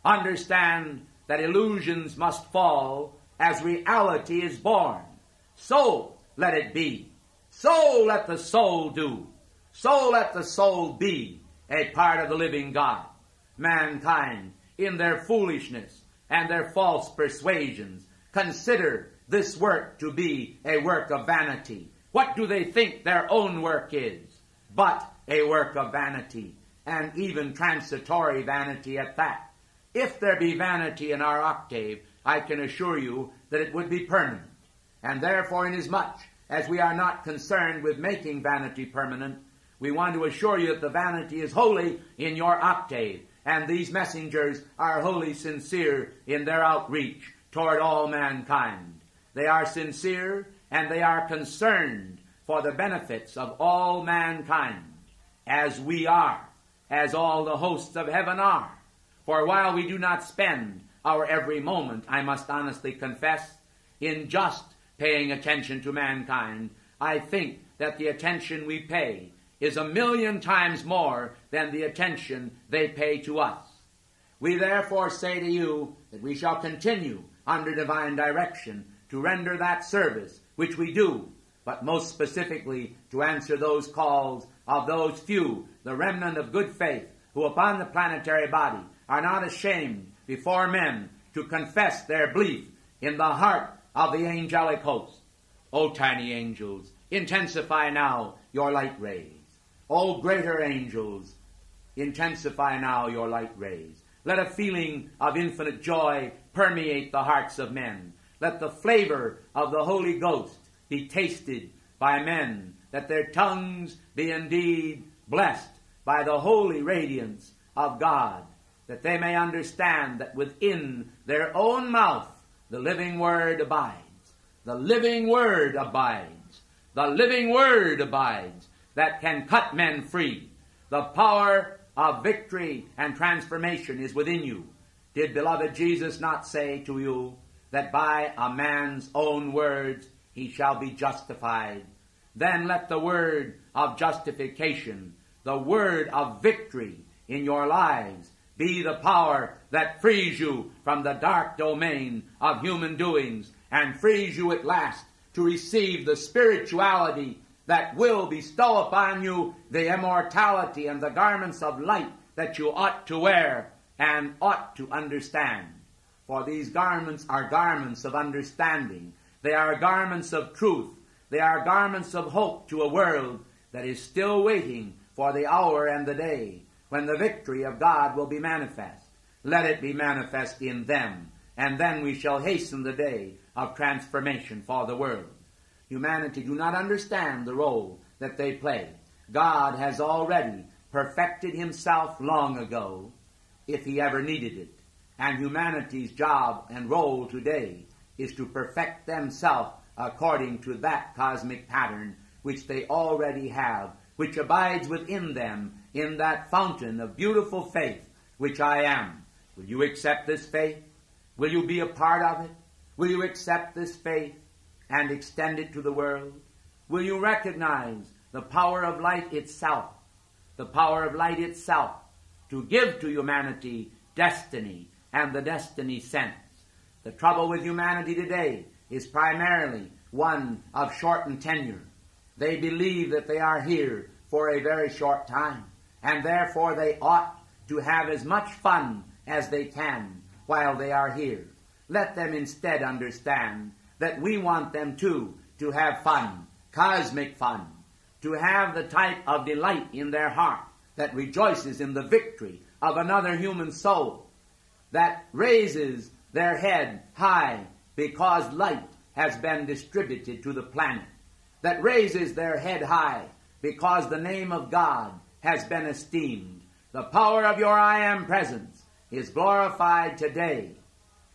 Understand that illusions must fall as reality is born. So let it be. So let the soul do. So let the soul be a part of the living God. Mankind, in their foolishness and their false persuasions, consider this work to be a work of vanity. What do they think their own work is but a work of vanity, and even transitory vanity at that? If there be vanity in our octave, I can assure you that it would be permanent. And therefore, inasmuch as we are not concerned with making vanity permanent, we want to assure you that the vanity is wholly in your octave, and these messengers are wholly sincere in their outreach toward all mankind. They are sincere, and they are concerned for the benefits of all mankind, as we are, as all the hosts of heaven are. For while we do not spend our every moment, I must honestly confess, in just paying attention to mankind, I think that the attention we pay is a million times more than the attention they pay to us. We therefore say to you that we shall continue under divine direction to render that service which we do but most specifically to answer those calls of those few, the remnant of good faith, who upon the planetary body are not ashamed before men to confess their belief in the heart of the angelic host. O tiny angels, intensify now your light rays. O greater angels, intensify now your light rays. Let a feeling of infinite joy permeate the hearts of men. Let the flavor of the Holy Ghost be tasted by men, that their tongues be indeed blessed by the holy radiance of God, that they may understand that within their own mouth the living word abides. The living word abides. The living word abides that can cut men free. The power of victory and transformation is within you. Did beloved Jesus not say to you that by a man's own words he shall be justified? Then let the word of justification, the word of victory in your lives, be the power that frees you from the dark domain of human doings and frees you at last to receive the spirituality that will bestow upon you the immortality and the garments of light that you ought to wear and ought to understand. For these garments are garments of understanding. They are garments of truth. They are garments of hope to a world that is still waiting for the hour and the day when the victory of God will be manifest. Let it be manifest in them, and then we shall hasten the day of transformation for the world. Humanity do not understand the role that they play. God has already perfected himself long ago, if he ever needed it. And humanity's job and role today is to perfect themselves according to that cosmic pattern which they already have, which abides within them in that fountain of beautiful faith which I am. Will you accept this faith? Will you be a part of it? Will you accept this faith and extend it to the world? Will you recognize the power of light itself, the power of light itself, to give to humanity destiny and the destiny sense? The trouble with humanity today is primarily one of shortened tenure. They believe that they are here for a very short time, and therefore they ought to have as much fun as they can while they are here. Let them instead understand that we want them too to have fun, cosmic fun, to have the type of delight in their heart that rejoices in the victory of another human soul, that raises their head high because light has been distributed to the planet, that raises their head high because the name of God has been esteemed. The power of your I Am presence is glorified today.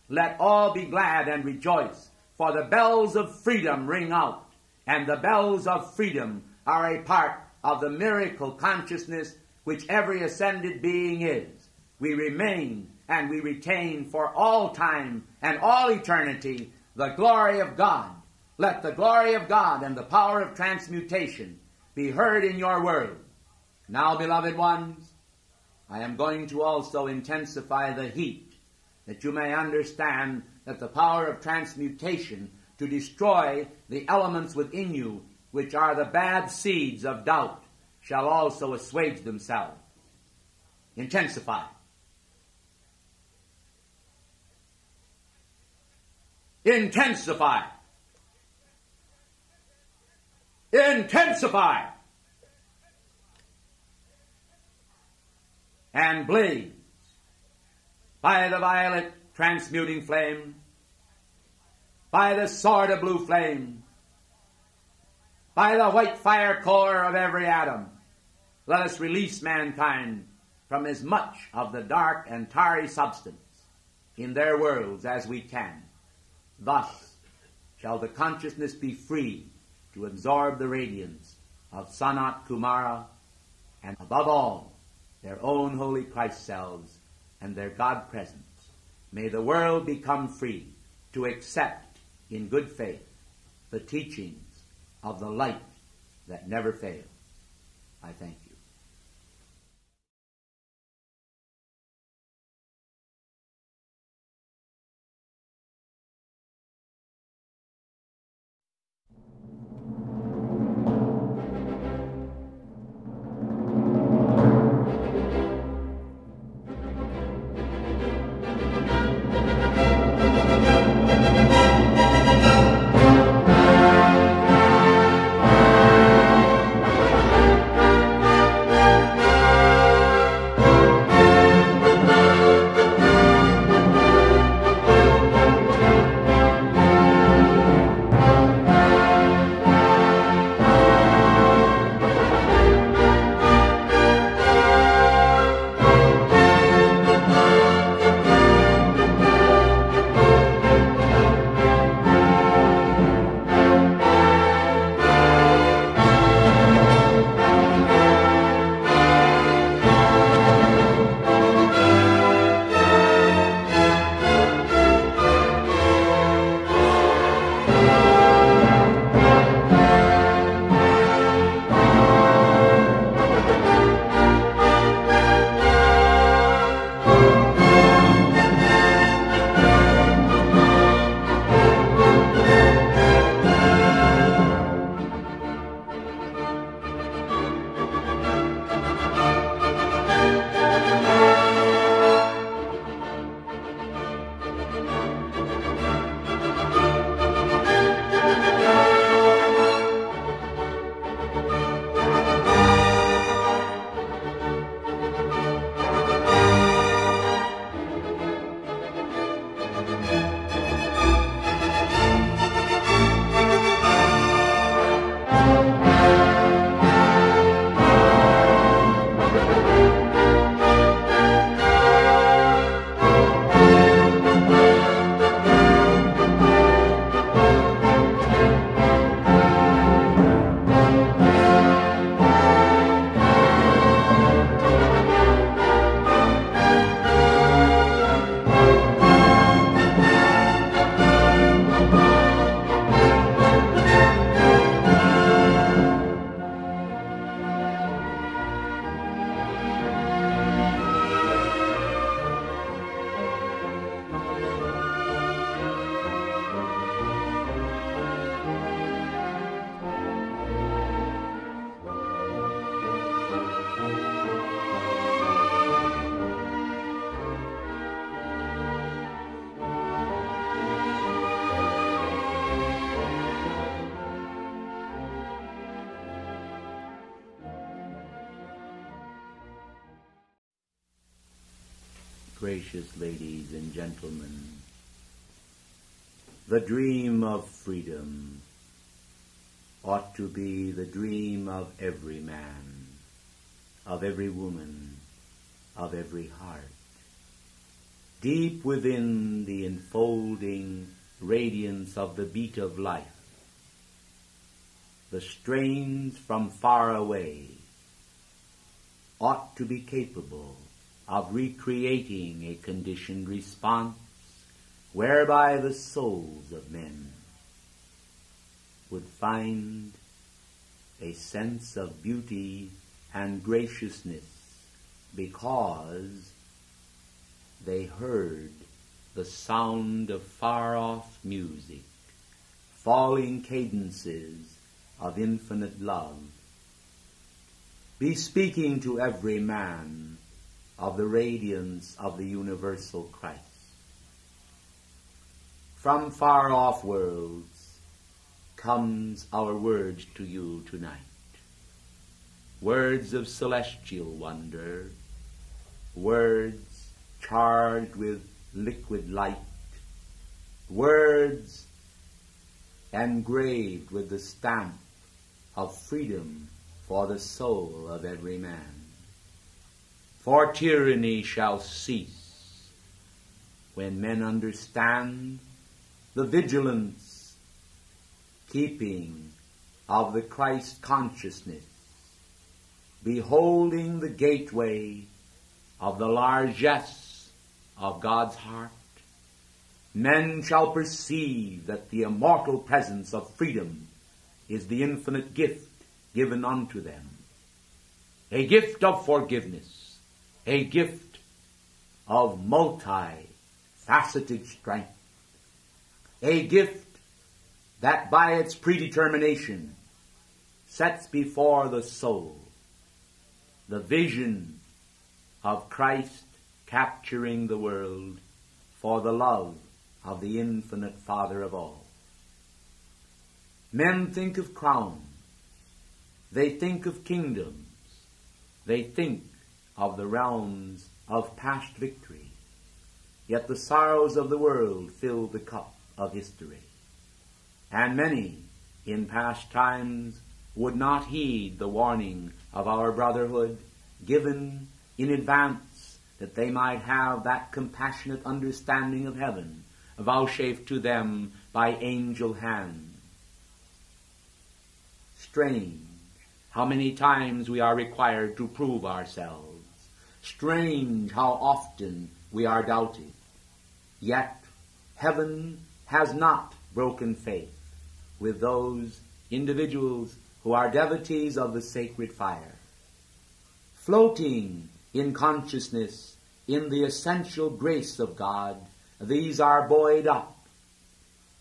Let all be glad and rejoice, for the bells of freedom ring out, and the bells of freedom are a part of the miracle consciousness which every ascended being is. We remain and we retain for all time and all eternity the glory of God. Let the glory of God and the power of transmutation be heard in your world. Now, beloved ones, I am going to also intensify the heat, that you may understand that the power of transmutation to destroy the elements within you, which are the bad seeds of doubt, shall also assuage themselves. Intensify. Intensify. Intensify. And blaze by the violet transmuting flame, by the sword of blue flame, by the white fire core of every atom, let us release mankind from as much of the dark and tarry substance in their worlds as we can. Thus shall the consciousness be free to absorb the radiance of Sanat Kumara and, above all, their own holy Christ selves and their God presence. May the world become free to accept in good faith the teachings of the light that never fails. I thank you. gracious ladies and gentlemen, the dream of freedom ought to be the dream of every man, of every woman, of every heart. Deep within the enfolding radiance of the beat of life, the strains from far away ought to be capable of recreating a conditioned response whereby the souls of men would find a sense of beauty and graciousness because they heard the sound of far-off music, falling cadences of infinite love, bespeaking to every man of the radiance of the universal Christ. From far-off worlds comes our words to you tonight, words of celestial wonder, words charged with liquid light, words engraved with the stamp of freedom for the soul of every man. For tyranny shall cease when men understand the vigilance keeping of the Christ consciousness, beholding the gateway of the largesse of God's heart. Men shall perceive that the immortal presence of freedom is the infinite gift given unto them, a gift of forgiveness, a gift of multi-faceted strength, a gift that by its predetermination sets before the soul the vision of Christ capturing the world for the love of the infinite Father of all. Men think of crowns, they think of kingdoms, they think of the realms of past victory, yet the sorrows of the world fill the cup of history, and many in past times would not heed the warning of our brotherhood given in advance, that they might have that compassionate understanding of heaven vouchsafed to them by angel hand. Strange how many times we are required to prove ourselves. Strange how often we are doubted. Yet heaven has not broken faith with those individuals who are devotees of the sacred fire, floating in consciousness in the essential grace of God. These are buoyed up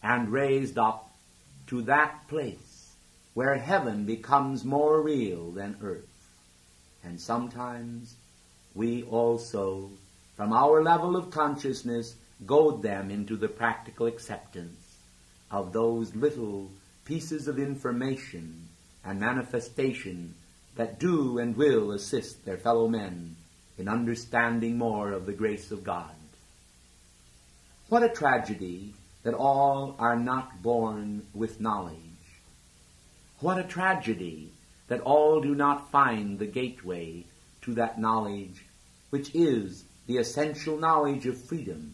and raised up to that place where heaven becomes more real than earth. And sometimes we also, from our level of consciousness, goad them into the practical acceptance of those little pieces of information and manifestation that do and will assist their fellow men in understanding more of the grace of God. What a tragedy that all are not born with knowledge. What a tragedy that all do not find the gateway to that knowledge, which is the essential knowledge of freedom,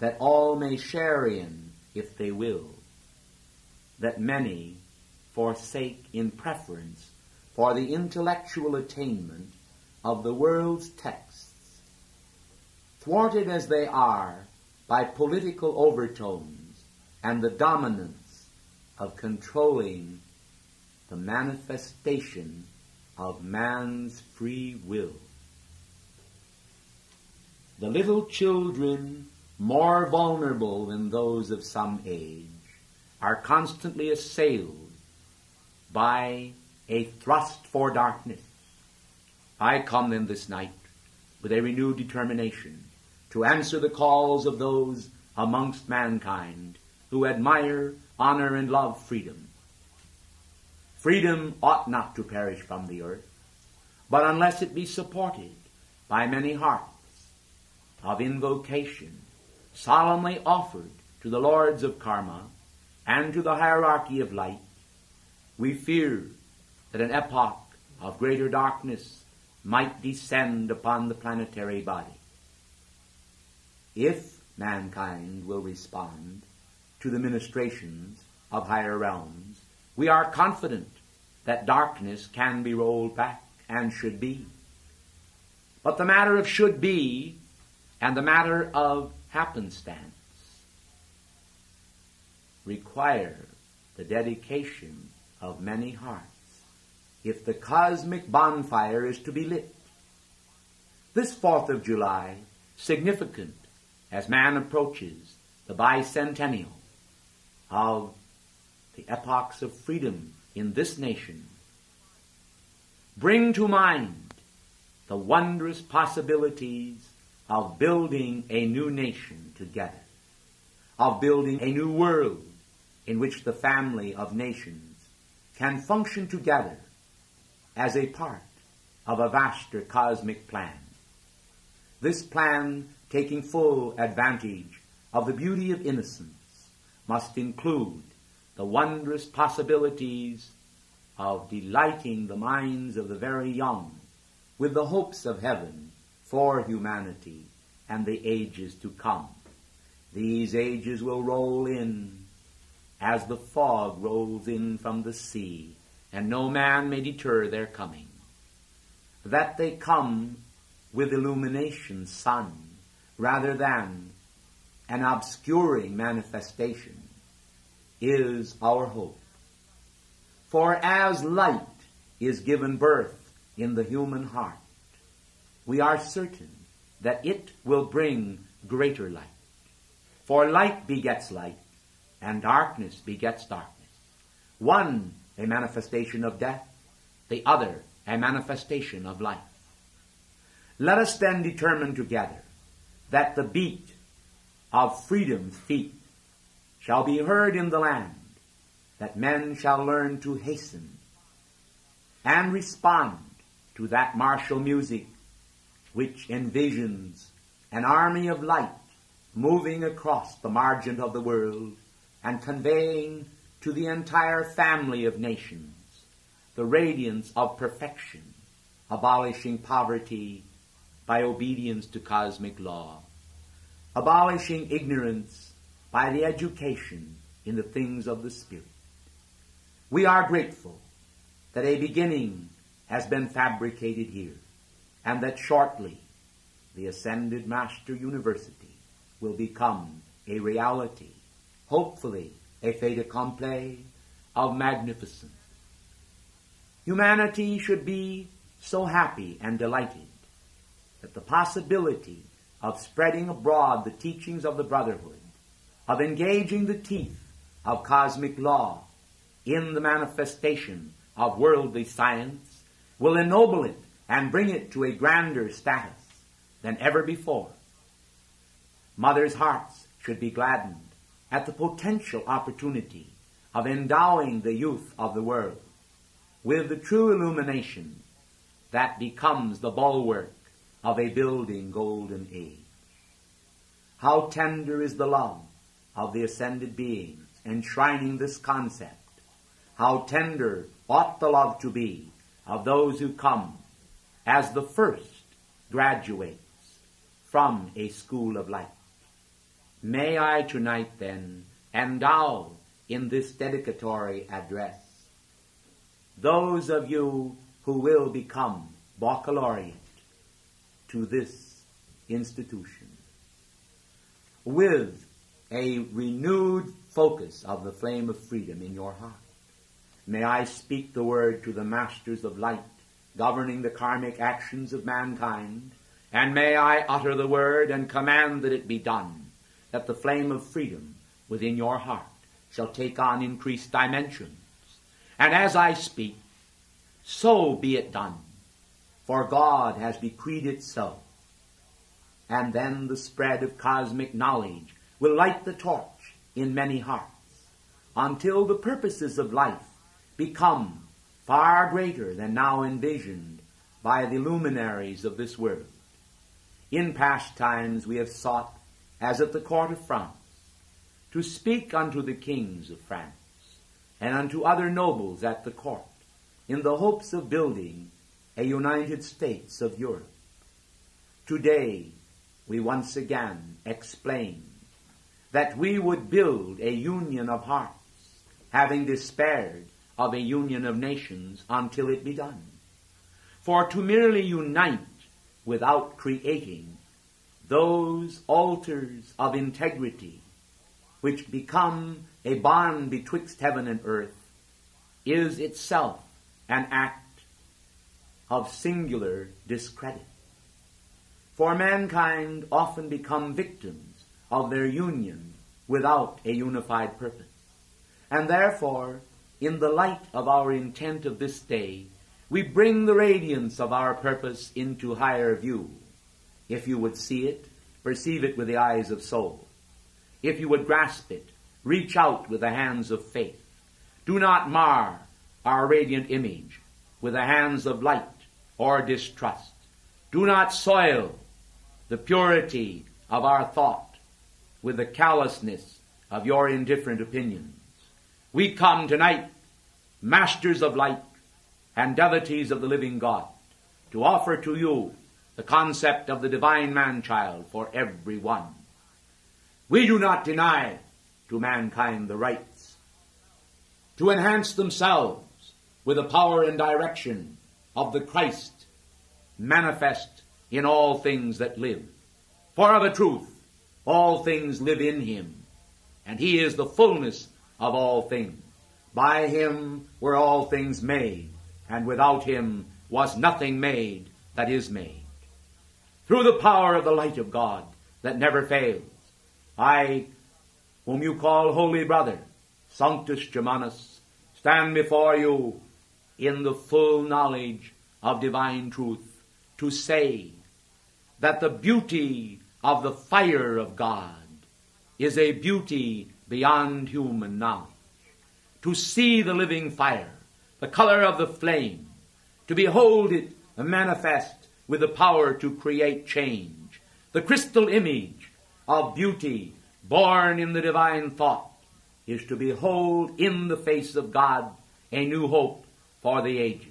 that all may share in if they will, that many forsake in preference for the intellectual attainment of the world's texts, thwarted as they are by political overtones and the dominance of controlling the manifestation of man's free will. The little children, more vulnerable than those of some age, are constantly assailed by a thrust for darkness. I come then this night with a renewed determination to answer the calls of those amongst mankind who admire, honor, and love freedom. Freedom ought not to perish from the earth, but unless it be supported by many hearts, of invocation solemnly offered to the lords of karma and to the hierarchy of light, we fear that an epoch of greater darkness might descend upon the planetary body. If mankind will respond to the ministrations of higher realms, we are confident that darkness can be rolled back and should be. But the matter of should be and the matter of happenstance require the dedication of many hearts if the cosmic bonfire is to be lit. This fourth of July, significant as man approaches the bicentennial of the epochs of freedom in this nation, bring to mind the wondrous possibilities of building a new nation together, of building a new world in which the family of nations can function together as a part of a vaster cosmic plan. This plan, taking full advantage of the beauty of innocence, must include the wondrous possibilities of delighting the minds of the very young with the hopes of heaven for humanity and the ages to come. These ages will roll in as the fog rolls in from the sea, and no man may deter their coming. That they come with illumination's sun, rather than an obscuring manifestation, is our hope. For as light is given birth in the human heart, we are certain that it will bring greater light. For light begets light, and darkness begets darkness. One a manifestation of death, the other a manifestation of life. Let us then determine together that the beat of freedom's feet shall be heard in the land, that men shall learn to hasten and respond to that martial music which envisions an army of light moving across the margin of the world and conveying to the entire family of nations the radiance of perfection, abolishing poverty by obedience to cosmic law, abolishing ignorance by the education in the things of the spirit. We are grateful that a beginning has been fabricated here, and that shortly the Ascended Master University will become a reality, hopefully a fait accompli of magnificence. Humanity should be so happy and delighted that the possibility of spreading abroad the teachings of the Brotherhood, of engaging the teeth of cosmic law in the manifestation of worldly science, will ennoble it and bring it to a grander status than ever before. Mothers' hearts should be gladdened at the potential opportunity of endowing the youth of the world with the true illumination that becomes the bulwark of a building golden age. How tender is the love of the ascended beings enshrining this concept. How tender ought the love to be of those who come as the first graduates from a school of light. May I tonight, then, endow in this dedicatory address those of you who will become baccalaureate to this institution, with a renewed focus of the flame of freedom in your heart. May I speak the word to the masters of light governing the karmic actions of mankind, and may I utter the word and command that it be done, that the flame of freedom within your heart shall take on increased dimensions. And as I speak, so be it done, for God has decreed it so. And then the spread of cosmic knowledge will light the torch in many hearts, until the purposes of life become far greater than now envisioned by the luminaries of this world. In past times we have sought, as at the court of France, to speak unto the kings of France, and unto other nobles at the court, in the hopes of building a United States of Europe. Today, we once again explain that we would build a union of hearts, having despaired of a union of nations until it be done. For to merely unite without creating those altars of integrity which become a bond betwixt heaven and earth is itself an act of singular discredit. For mankind often become victims of their union without a unified purpose. And therefore, in the light of our intent of this day, we bring the radiance of our purpose into higher view. If you would see it, perceive it with the eyes of soul. If you would grasp it, reach out with the hands of faith. Do not mar our radiant image with the hands of light or distrust. Do not soil the purity of our thought with the callousness of your indifferent opinions. We come tonight, masters of light and devotees of the living God, to offer to you the concept of the divine man-child for everyone. We do not deny to mankind the rights to enhance themselves with the power and direction of the Christ manifest in all things that live. For of a truth, all things live in him, and he is the fullness of all things. By him were all things made, and without him was nothing made that is made. Through the power of the light of God that never fails, I, whom you call Holy Brother, Sanctus Germanus, stand before you in the full knowledge of divine truth to say that the beauty of the fire of God is a beauty beyond human knowledge. To see the living fire, the color of the flame, to behold it manifest with the power to create change, the crystal image of beauty born in the divine thought, is to behold in the face of God a new hope for the ages.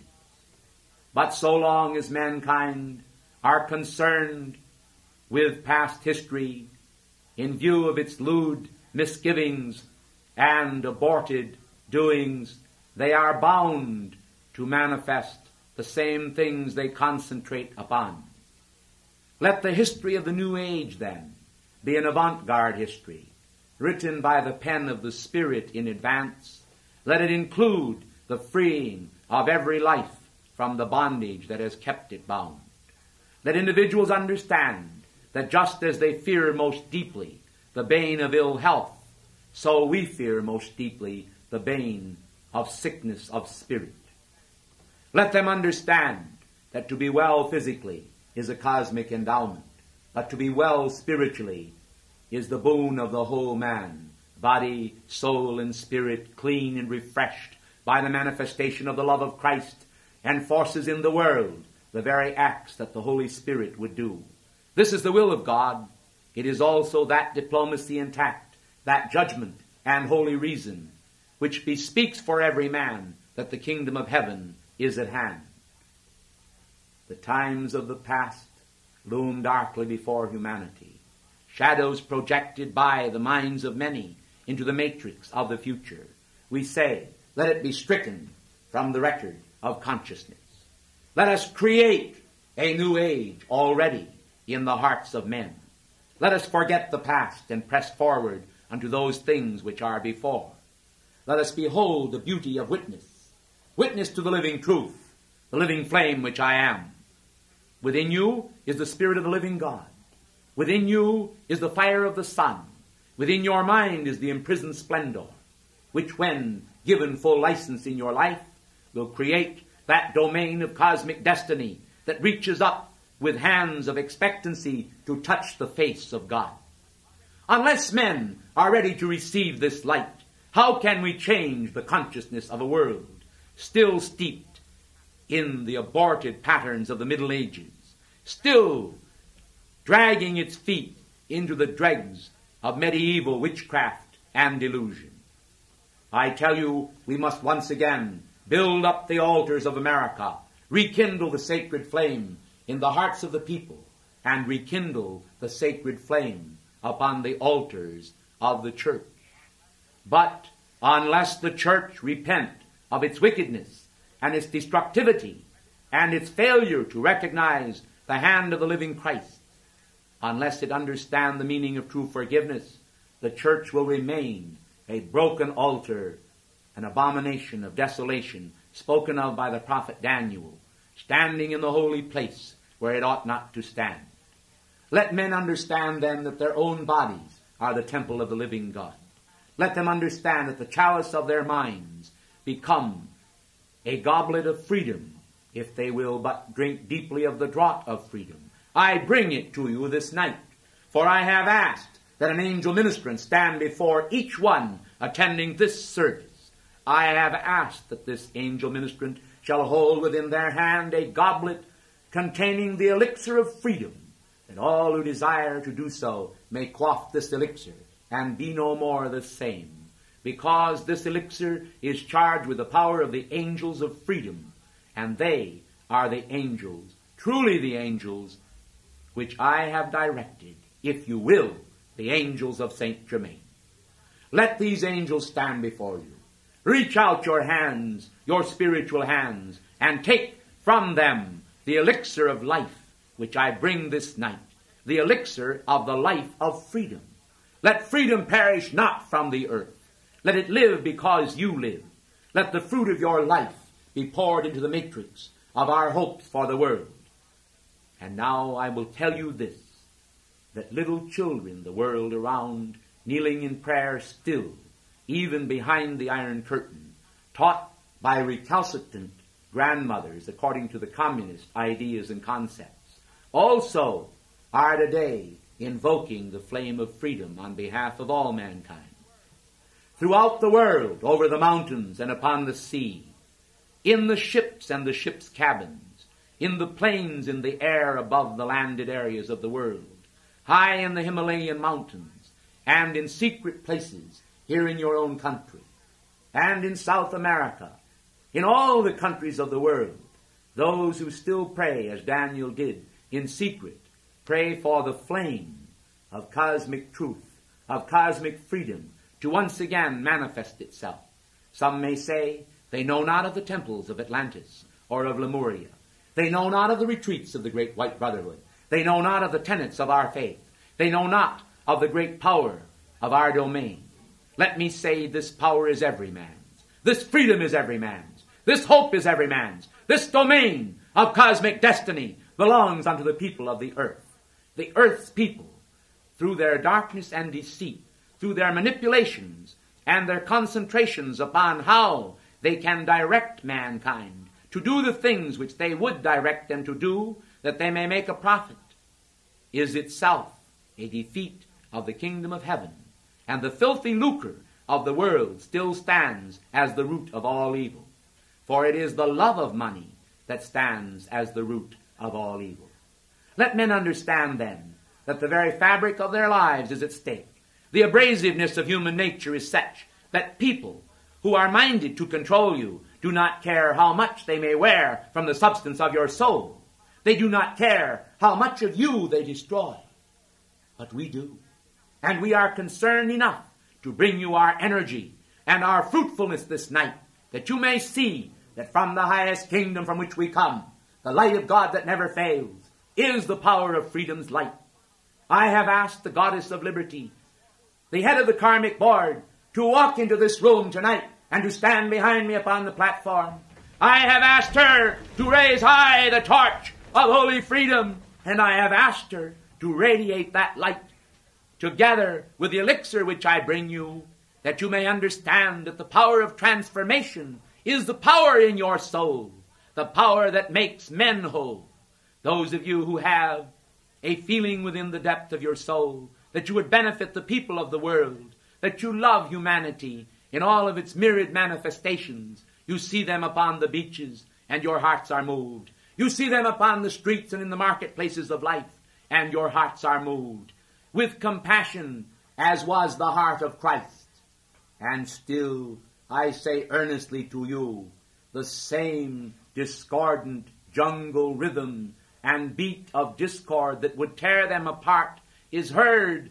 But so long as mankind are concerned with past history in view of its lewd misgivings and aborted doings, they are bound to manifest the same things they concentrate upon. Let the history of the new age, then, be an avant-garde history, written by the pen of the Spirit in advance. Let it include the freeing of every life from the bondage that has kept it bound. Let individuals understand that just as they fear most deeply the bane of ill health, so we fear most deeply the bane of sickness of spirit. Let them understand that to be well physically is a cosmic endowment, but to be well spiritually is the boon of the whole man, body, soul, and spirit, clean and refreshed by the manifestation of the love of Christ, and forces in the world the very acts that the Holy Spirit would do. This is the will of God. It is also that diplomacy and tact, that judgment and holy reason, which bespeaks for every man that the kingdom of heaven is at hand. The times of the past loom darkly before humanity, shadows projected by the minds of many into the matrix of the future. We say, let it be stricken from the record of consciousness. Let us create a new age already in the hearts of men. Let us forget the past and press forward unto those things which are before. Let us behold the beauty of witness, witness to the living truth, the living flame which I am. Within you is the Spirit of the living God. Within you is the fire of the sun. Within your mind is the imprisoned splendor, which when given full license in your life, will create that domain of cosmic destiny that reaches up with hands of expectancy to touch the face of God. Unless men are ready to receive this light, how can we change the consciousness of a world still steeped in the aborted patterns of the Middle Ages, still dragging its feet into the dregs of medieval witchcraft and delusion. I tell you, we must once again build up the altars of America, rekindle the sacred flame in the hearts of the people, and rekindle the sacred flame upon the altars of the church. But unless the church repent of its wickedness and its destructivity and its failure to recognize the hand of the living Christ, unless it understand the meaning of true forgiveness, the church will remain a broken altar, an abomination of desolation spoken of by the prophet Daniel, standing in the holy place where it ought not to stand. Let men understand then that their own bodies are the temple of the living God. Let them understand that the chalice of their minds become a goblet of freedom, if they will but drink deeply of the draught of freedom. I bring it to you this night, for I have asked that an angel ministrant stand before each one attending this service. I have asked that this angel ministrant shall hold within their hand a goblet containing the elixir of freedom, that all who desire to do so may quaff this elixir and be no more the same, because this elixir is charged with the power of the angels of freedom, and they are the angels, truly the angels, which I have directed, if you will, the angels of Saint Germain. Let these angels stand before you. Reach out your hands, your spiritual hands, and take from them the elixir of life, which I bring this night, the elixir of the life of freedom. Let freedom perish not from the earth. Let it live because you live. Let the fruit of your life be poured into the matrix of our hopes for the world. And now I will tell you this, that little children the world around, kneeling in prayer still, even behind the Iron Curtain, taught by recalcitrant grandmothers according to the communist ideas and concepts, also are today invoking the flame of freedom on behalf of all mankind. Throughout the world, over the mountains and upon the sea, in the ships and the ships' cabins, in the plains in the air above the landed areas of the world, high in the Himalayan mountains, and in secret places here in your own country, and in South America, in all the countries of the world, those who still pray, as Daniel did, in secret, pray for the flame of cosmic truth, of cosmic freedom, to once again manifest itself. Some may say they know not of the temples of Atlantis or of Lemuria. They know not of the retreats of the Great White Brotherhood. They know not of the tenets of our faith. They know not of the great power of our domain. Let me say, this power is every man's. This freedom is every man's. This hope is every man's. This domain of cosmic destiny belongs unto the people of the earth. The earth's people, through their darkness and deceit, through their manipulations and their concentrations upon how they can direct mankind to do the things which they would direct them to do, that they may make a profit, is itself a defeat of the kingdom of heaven, and the filthy lucre of the world still stands as the root of all evil. For it is the love of money that stands as the root of all evil. Let men understand, then, that the very fabric of their lives is at stake. The abrasiveness of human nature is such that people who are minded to control you do not care how much they may wear from the substance of your soul. They do not care how much of you they destroy. But we do. And we are concerned enough to bring you our energy and our fruitfulness this night, that you may see that from the highest kingdom from which we come, the light of God that never fails, is the power of freedom's light. I have asked the Goddess of Liberty, the head of the Karmic Board, to walk into this room tonight and to stand behind me upon the platform. I have asked her to raise high the torch of holy freedom, and I have asked her to radiate that light together with the elixir which I bring you, that you may understand that the power of transformation is the power in your soul, the power that makes men whole. Those of you who have a feeling within the depth of your soul that you would benefit the people of the world, that you love humanity in all of its myriad manifestations, you see them upon the beaches and your hearts are moved. You see them upon the streets and in the marketplaces of life, and your hearts are moved with compassion as was the heart of Christ. And still I say earnestly to you, the same discordant jungle rhythm and beat of discord that would tear them apart is heard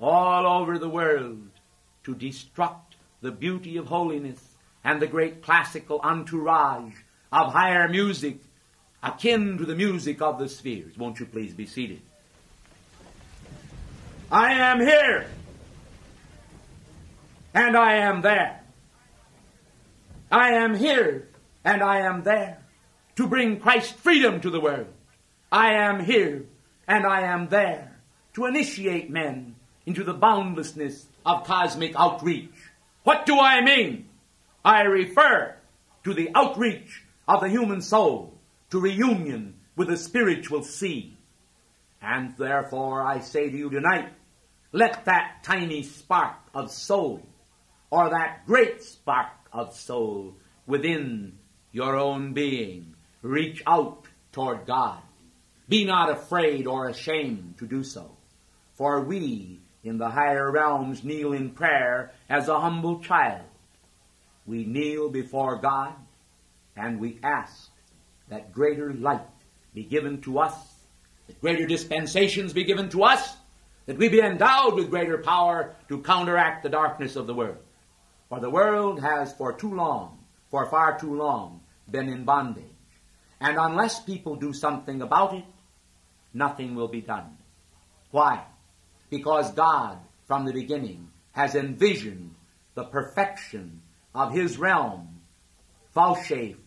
all over the world to destruct the beauty of holiness and the great classical entourage of higher music akin to the music of the spheres. Won't you please be seated? I am here, and I am there. I am here, and I am there, to bring Christ's freedom to the world. I am here, and I am there, to initiate men into the boundlessness of cosmic outreach. What do I mean? I refer to the outreach of the human soul, to reunion with the spiritual sea. And therefore I say to you tonight, let that tiny spark of soul, or that great spark of soul within your own being, reach out toward God. Be not afraid or ashamed to do so, for we in the higher realms kneel in prayer as a humble child. We kneel before God, and we ask that greater light be given to us, that greater dispensations be given to us, that we be endowed with greater power to counteract the darkness of the world. For the world has for too long, for far too long, been in bondage. And unless people do something about it, nothing will be done. Why? Because God, from the beginning, has envisioned the perfection of His realm, vouchsafed,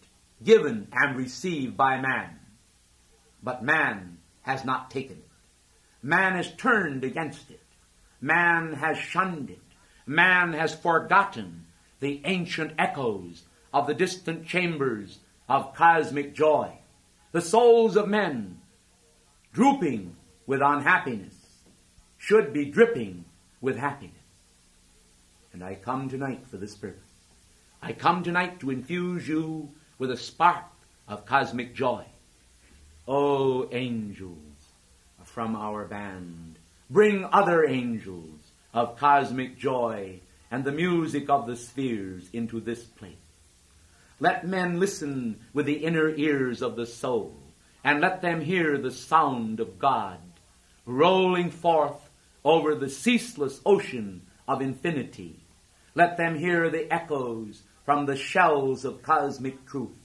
given, and received by man. But man has not taken it. Man has turned against it. Man has shunned it. Man has forgotten the ancient echoes of the distant chambers of cosmic joy. The souls of men, drooping with unhappiness, should be dripping with happiness. And I come tonight for this purpose. I come tonight to infuse you with a spark of cosmic joy. O angels from our band, bring other angels of cosmic joy and the music of the spheres into this place. Let men listen with the inner ears of the soul, and let them hear the sound of God rolling forth over the ceaseless ocean of infinity. Let them hear the echoes from the shells of cosmic truth.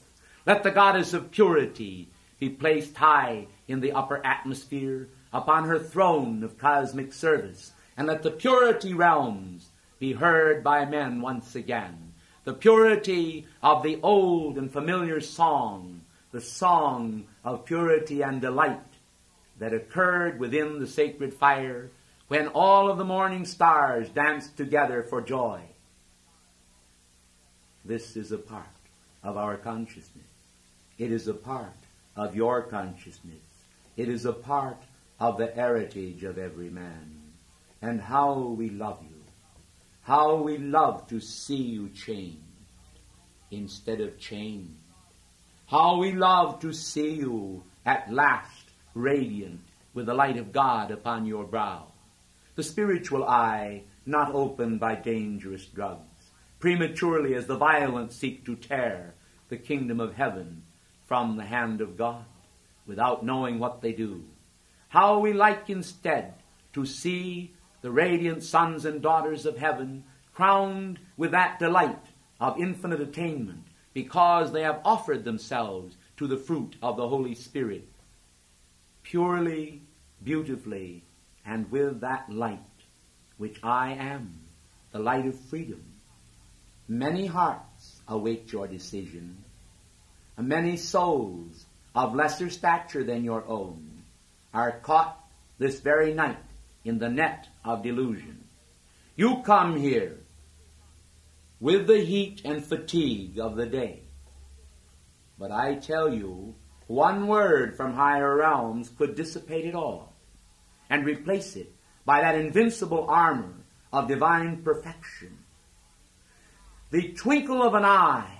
Let the goddess of purity be placed high in the upper atmosphere upon her throne of cosmic service, and let the purity realms be heard by men once again. The purity of the old and familiar song, the song of purity and delight that occurred within the sacred fire when all of the morning stars danced together for joy. This is a part of our consciousness. It is a part of your consciousness. It is a part of the heritage of every man. And how we love you. How we love to see you changed instead of chained. How we love to see you at last radiant with the light of God upon your brow. The spiritual eye not opened by dangerous drugs, prematurely as the violent seek to tear the kingdom of heaven from the hand of God without knowing what they do. How we like instead to see the radiant sons and daughters of heaven crowned with that delight of infinite attainment because they have offered themselves to the fruit of the Holy Spirit, purely, beautifully, and with that light which I am, the light of freedom. Many hearts await your decision, many souls of lesser stature than your own are caught this very night in the net of delusion. You come here with the heat and fatigue of the day. But I tell you, one word from higher realms could dissipate it all and replace it by that invincible armor of divine perfection. The twinkle of an eye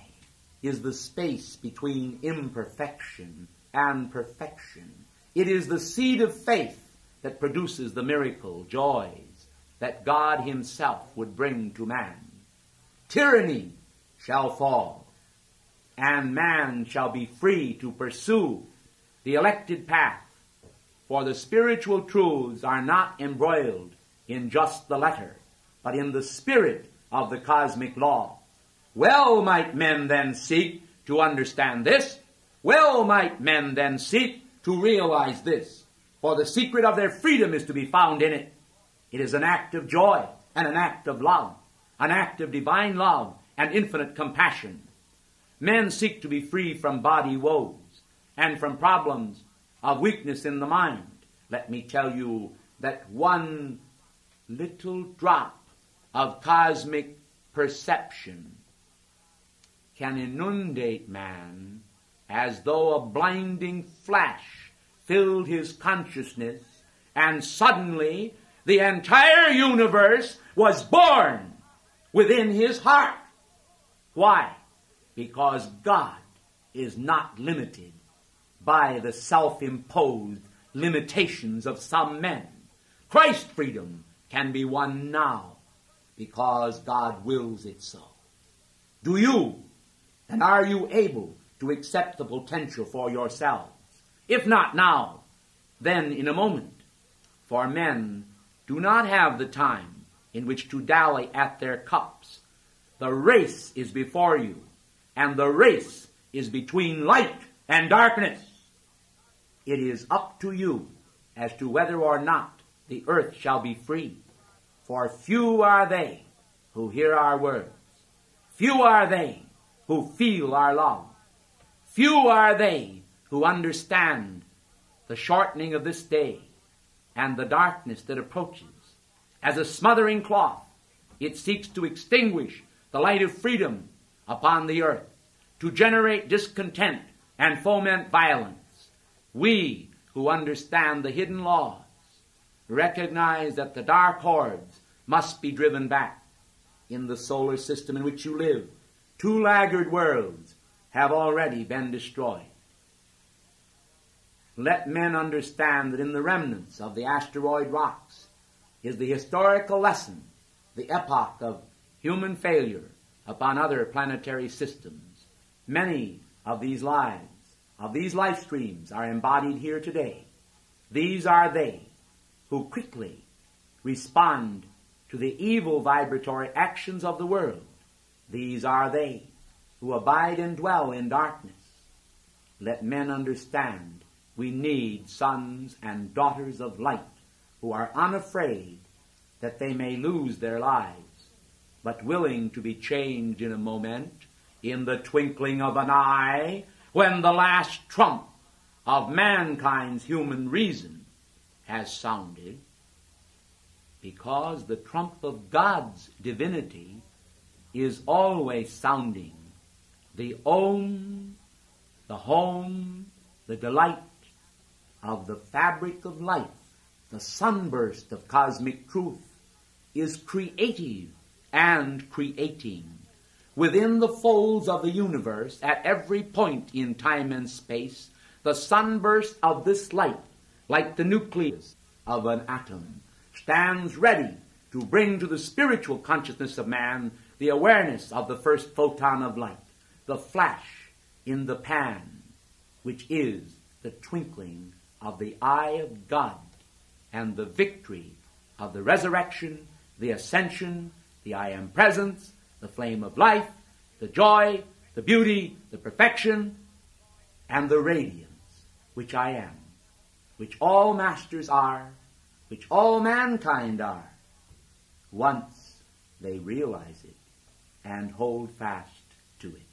is the space between imperfection and perfection. It is the seed of faith that produces the miracle joys that God himself would bring to man. Tyranny shall fall, and man shall be free to pursue the elected path, for the spiritual truths are not embroiled in just the letter, but in the spirit of the cosmic law. Well might men then seek to understand this. Well might men then seek to realize this, for the secret of their freedom is to be found in it. It is an act of joy and an act of love, an act of divine love and infinite compassion. Men seek to be free from body woes and from problems of weakness in the mind. Let me tell you that one little drop of cosmic perception can inundate man as though a blinding flash filled his consciousness, and suddenly the entire universe was born within his heart. Why? Because God is not limited by the self-imposed limitations of some men. Christ's freedom can be won now because God wills it so. Do you, and are you able to accept the potential for yourselves? If not now, then in a moment. For men do not have the time in which to dally at their cups. The race is before you, and the race is between light and darkness. It is up to you as to whether or not the earth shall be free. For few are they who hear our words. Few are they who feel our love. Few are they who understand the shortening of this day and the darkness that approaches. As a smothering cloth, it seeks to extinguish the light of freedom upon the earth, to generate discontent and foment violence. We who understand the hidden laws recognize that the dark hordes must be driven back. In the solar system in which you live, two laggard worlds have already been destroyed. Let men understand that in the remnants of the asteroid rocks is the historical lesson, the epoch of human failure upon other planetary systems. Many of these lives, of these life streams, are embodied here today. These are they who quickly respond to the evil vibratory actions of the world. These are they who abide and dwell in darkness. Let men understand we need sons and daughters of light who are unafraid that they may lose their lives, but willing to be changed in a moment, in the twinkling of an eye, when the last trump of mankind's human reason has sounded, because the trump of God's divinity is always sounding. The Om, the home, the delight of the fabric of life, the sunburst of cosmic truth, is creative and creating. Within the folds of the universe, at every point in time and space, the sunburst of this light, like the nucleus of an atom, stands ready to bring to the spiritual consciousness of man the awareness of the first photon of light, the flash in the pan, which is the twinkling of the eye of God, and the victory of the resurrection, the ascension, the I Am Presence, the flame of life, the joy, the beauty, the perfection, and the radiance, which I am, which all masters are, which all mankind are, once they realize it and hold fast to it.